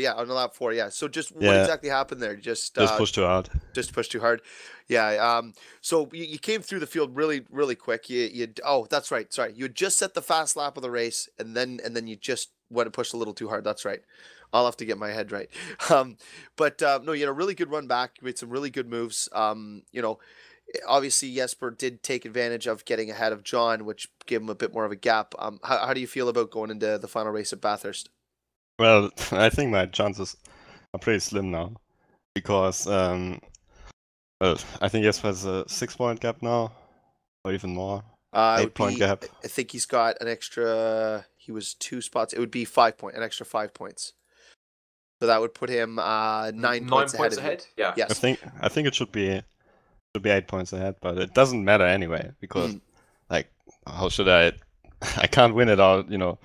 yeah, on lap 4, yeah. So just what exactly happened there? Just pushed too hard. Just pushed too hard. Yeah. So you came through the field really, really quick. Oh, that's right. Sorry, you had just set the fast lap of the race, and then you just went and pushed a little too hard. That's right. I'll have to get my head right. But you had a really good run back. You made some really good moves. You know. Obviously, Jesper did take advantage of getting ahead of John, which gave him a bit more of a gap. How do you feel about going into the final race at Bathurst? Well, I think my chances are pretty slim now, because I think Jesper has a 6-point gap now, or even more. 8-point gap. I think he's got an extra. He was 2 spots. It would be 5 points, an extra 5 points. So that would put him 9 points ahead. Yeah. Yes. I think it should be. Should be 8 points ahead, but it doesn't matter anyway, because like, how should I can't win it out, you know,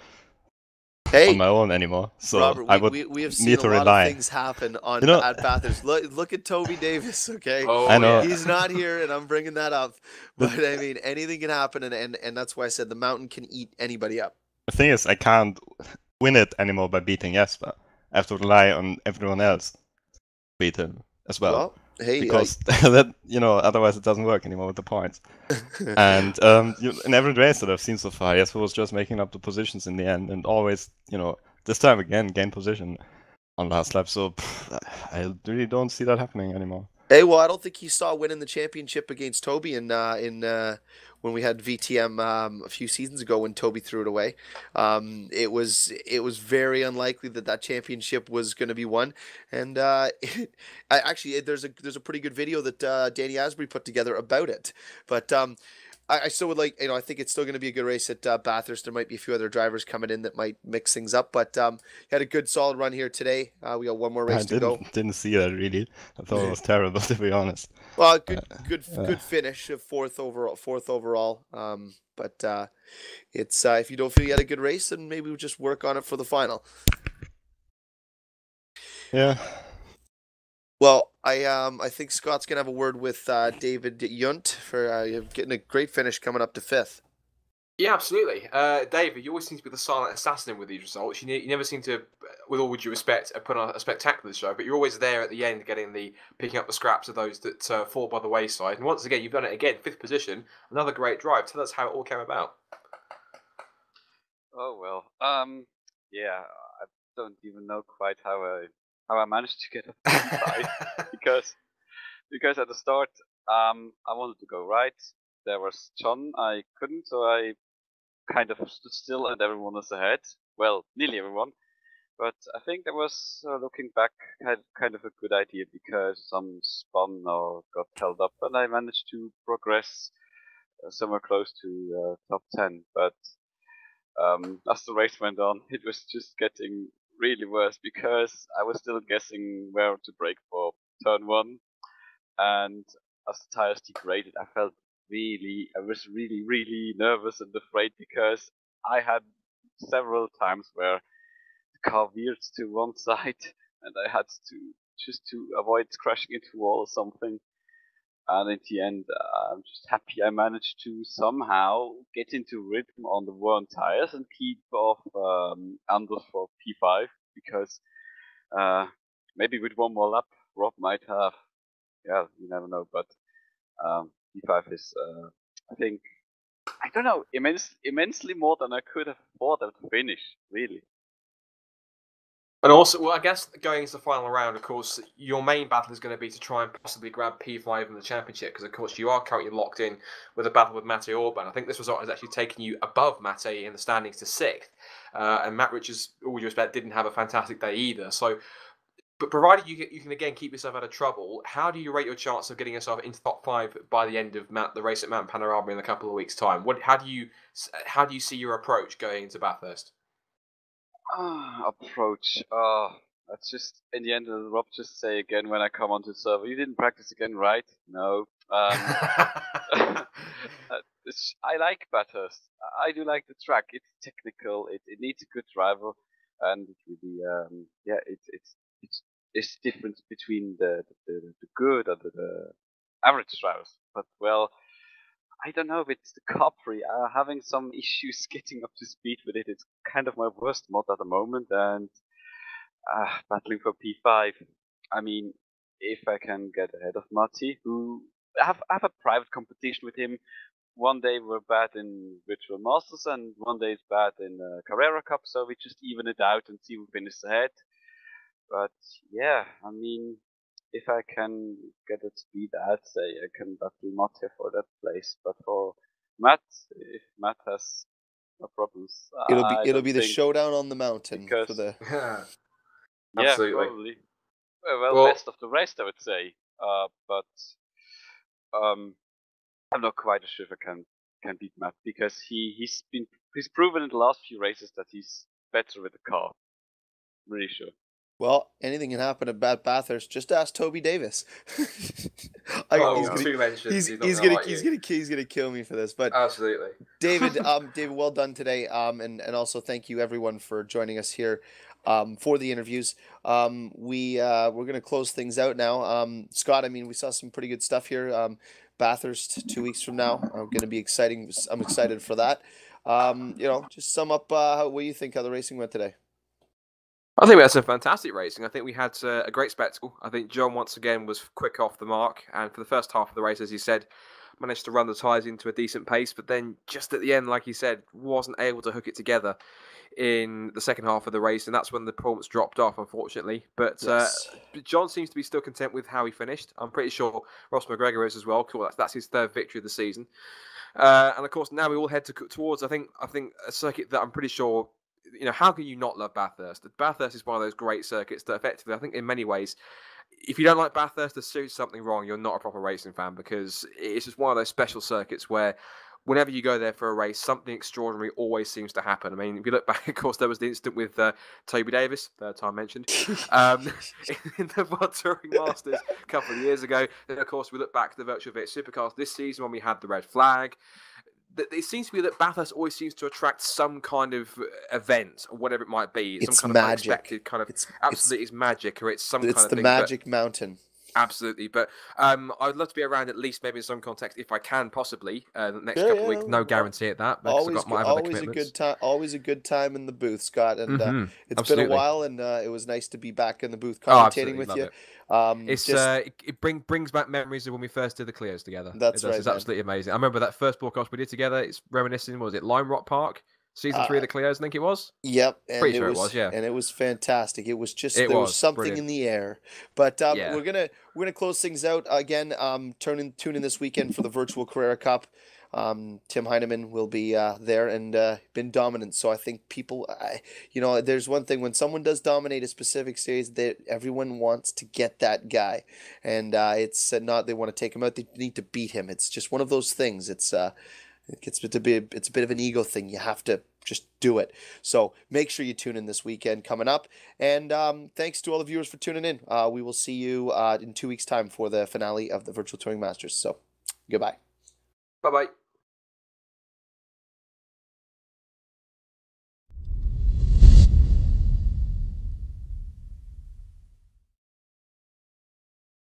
on my own anymore. So Robert, we have seen a lot of things happen on, you know, at Bathurst. Look at Toby Davis, okay? Oh, I know. He's not here, and I'm bringing that up. But I mean, anything can happen, and that's why I said the mountain can eat anybody up. The thing is, I can't win it anymore by beating Jesper. I have to rely on everyone else to beat him as well. Hey, because that, you know, otherwise it doesn't work anymore with the points. And in every race that I've seen so far, Jesper was just making up the positions in the end, and always, you know, this time again gain position on last lap. So I really don't see that happening anymore. Hey, well, I don't think he saw winning the championship against Toby in when we had VTM a few seasons ago when Toby threw it away. It was very unlikely that championship was going to be won. And there's a pretty good video that Danny Asbury put together about it. But I still would like, you know, I think it's still going to be a good race at Bathurst. There might be a few other drivers coming in that might mix things up, but you had a good solid run here today. We got one more race to go. Didn't see that really. I thought it was terrible, to be honest. Well, good finish of fourth overall. But it's if you don't feel you had a good race, then maybe we'll just work on it for the final. Yeah. Well, I think Scott's going to have a word with David Jung for getting a great finish coming up to 5th. Yeah, absolutely. David, you always seem to be the silent assassin with these results. You never seem to, with all due respect, put on a spectacular show, but you're always there at the end picking up the scraps of those that fall by the wayside. And once again, you've done it again, 5th position, another great drive. Tell us how it all came about. Oh, well, yeah, I don't even know quite how I managed to get up to the side because at the start I wanted to go right. There was John. I couldn't, so I kind of stood still, and everyone was ahead. Well, nearly everyone. But I think that was, looking back, kind of a good idea, because some spun or got held up, and I managed to progress somewhere close to top 10. But as the race went on, it was just getting really worse, because I was still guessing where to brake for turn one. And as the tires degraded, I felt I was really nervous and afraid, because I had several times where the car veered to one side and I had to just avoid crashing into a wall or something. And in the end, I'm just happy I managed to somehow get into rhythm on the worn tires and keep off Anders for P5, because maybe with one more lap, Rob might have, you never know, but P5 is, I think, I don't know, immensely more than I could have thought at the finish, really. And also, well, I guess going into the final round, of course, your main battle is going to be to try and possibly grab P5 in the championship, because, of course, you are currently locked in with a battle with Matteo Orban. I think this result has actually taken you above Matteo in the standings to 6th. And Matt Richards, all due respect, didn't have a fantastic day either. So, but provided you can, again, keep yourself out of trouble, how do you rate your chance of getting yourself into top 5 by the end of the race at Mount Panorama in a couple of weeks' time? How do you see your approach going into Bathurst? Approach. That's just, in the end, Rob just say again when I come onto the server, you didn't practice again, right? No. I like Bathurst. I do like the track. It's technical. It needs a good driver, and it will be it's difference between the good and the average drivers. But well, I don't know if it's the Capri. I'm having some issues getting up to speed with it. It's kind of my worst mod at the moment, and battling for P5. I mean, if I can get ahead of Marty, who I have a private competition with him. One day we're bad in Virtual Masters, and one day it's bad in Carrera Cup, so we just even it out and see who finishes ahead. But yeah, I mean, if I can get it to be that, I'd say I can battle Matt for that place. But for Matt, if Matt has no problems, it'll be the showdown on the mountain, because, for the absolutely. Probably. Well, best of the rest, I would say. But I'm not quite sure if I can beat Matt, because he's proven in the last few races that he's better with the car. I'm really sure. Well, anything can happen at Bathurst. Just ask Toby Davis. He's gonna kill me for this, but absolutely, David. David, well done today. And also thank you everyone for joining us here, for the interviews. We're gonna close things out now. Scott, I mean, we saw some pretty good stuff here. Bathurst 2 weeks from now, gonna be exciting. I'm excited for that. You know, just sum up what you think how the racing went today. I think we had some fantastic racing. I think we had a great spectacle. I think John, once again, was quick off the mark. And for the first half of the race, as he said, managed to run the tyres into a decent pace. But then just at the end, like he said, wasn't able to hook it together in the second half of the race. And that's when the performance dropped off, unfortunately. But yes. John seems to be still content with how he finished. I'm pretty sure Ross McGregor is as well. Cool, that's his third victory of the season. And of course, now we all head towards, I think, a circuit that I'm pretty sure... You know, how can you not love Bathurst? Bathurst is one of those great circuits that effectively, I think in many ways, if you don't like Bathurst, there's something wrong. You're not a proper racing fan, because it's just one of those special circuits where whenever you go there for a race, something extraordinary always seems to happen. I mean, if you look back, of course, there was the incident with Toby Davis, third time mentioned, in the Virtual Touring Masters a couple of years ago. Then, of course, we look back to the Virtual Fit Supercars this season when we had the red flag. It seems to be that Bathurst always seems to attract some kind of event, or whatever it might be. It's some kind magic. Of unexpected kind of... Absolutely, it's magic, or it's some kind of thing. It's the magic mountain. Absolutely, but I would love to be around at least maybe in some context, if I can possibly, the next couple of weeks. No guarantee at that. Always a good time in the booth, Scott, and it's absolutely. Been a while, and it was nice to be back in the booth commentating with you. It brings back memories of when we first did the Clios together. That's right. It's absolutely amazing. I remember that first broadcast we did together. It's reminiscent. Was it Lime Rock Park? Season 3 of the Clio's, I think it was. Yep. And Pretty sure it was, yeah. And it was fantastic. It was just, there was something brilliant in the air. But yeah. we're gonna close things out. Again, tune in this weekend for the Virtual Carrera Cup. Tim Heinemann will be there and been dominant. So I think people, you know, there's one thing. When someone does dominate a specific series, everyone wants to get that guy. And it's not they want to take him out. They need to beat him. It's just one of those things. It's a bit of an ego thing. You have to just do it. So make sure you tune in this weekend coming up. And thanks to all the viewers for tuning in. We will see you in 2 weeks' time for the finale of the Virtual Touring Masters. So goodbye. Bye-bye.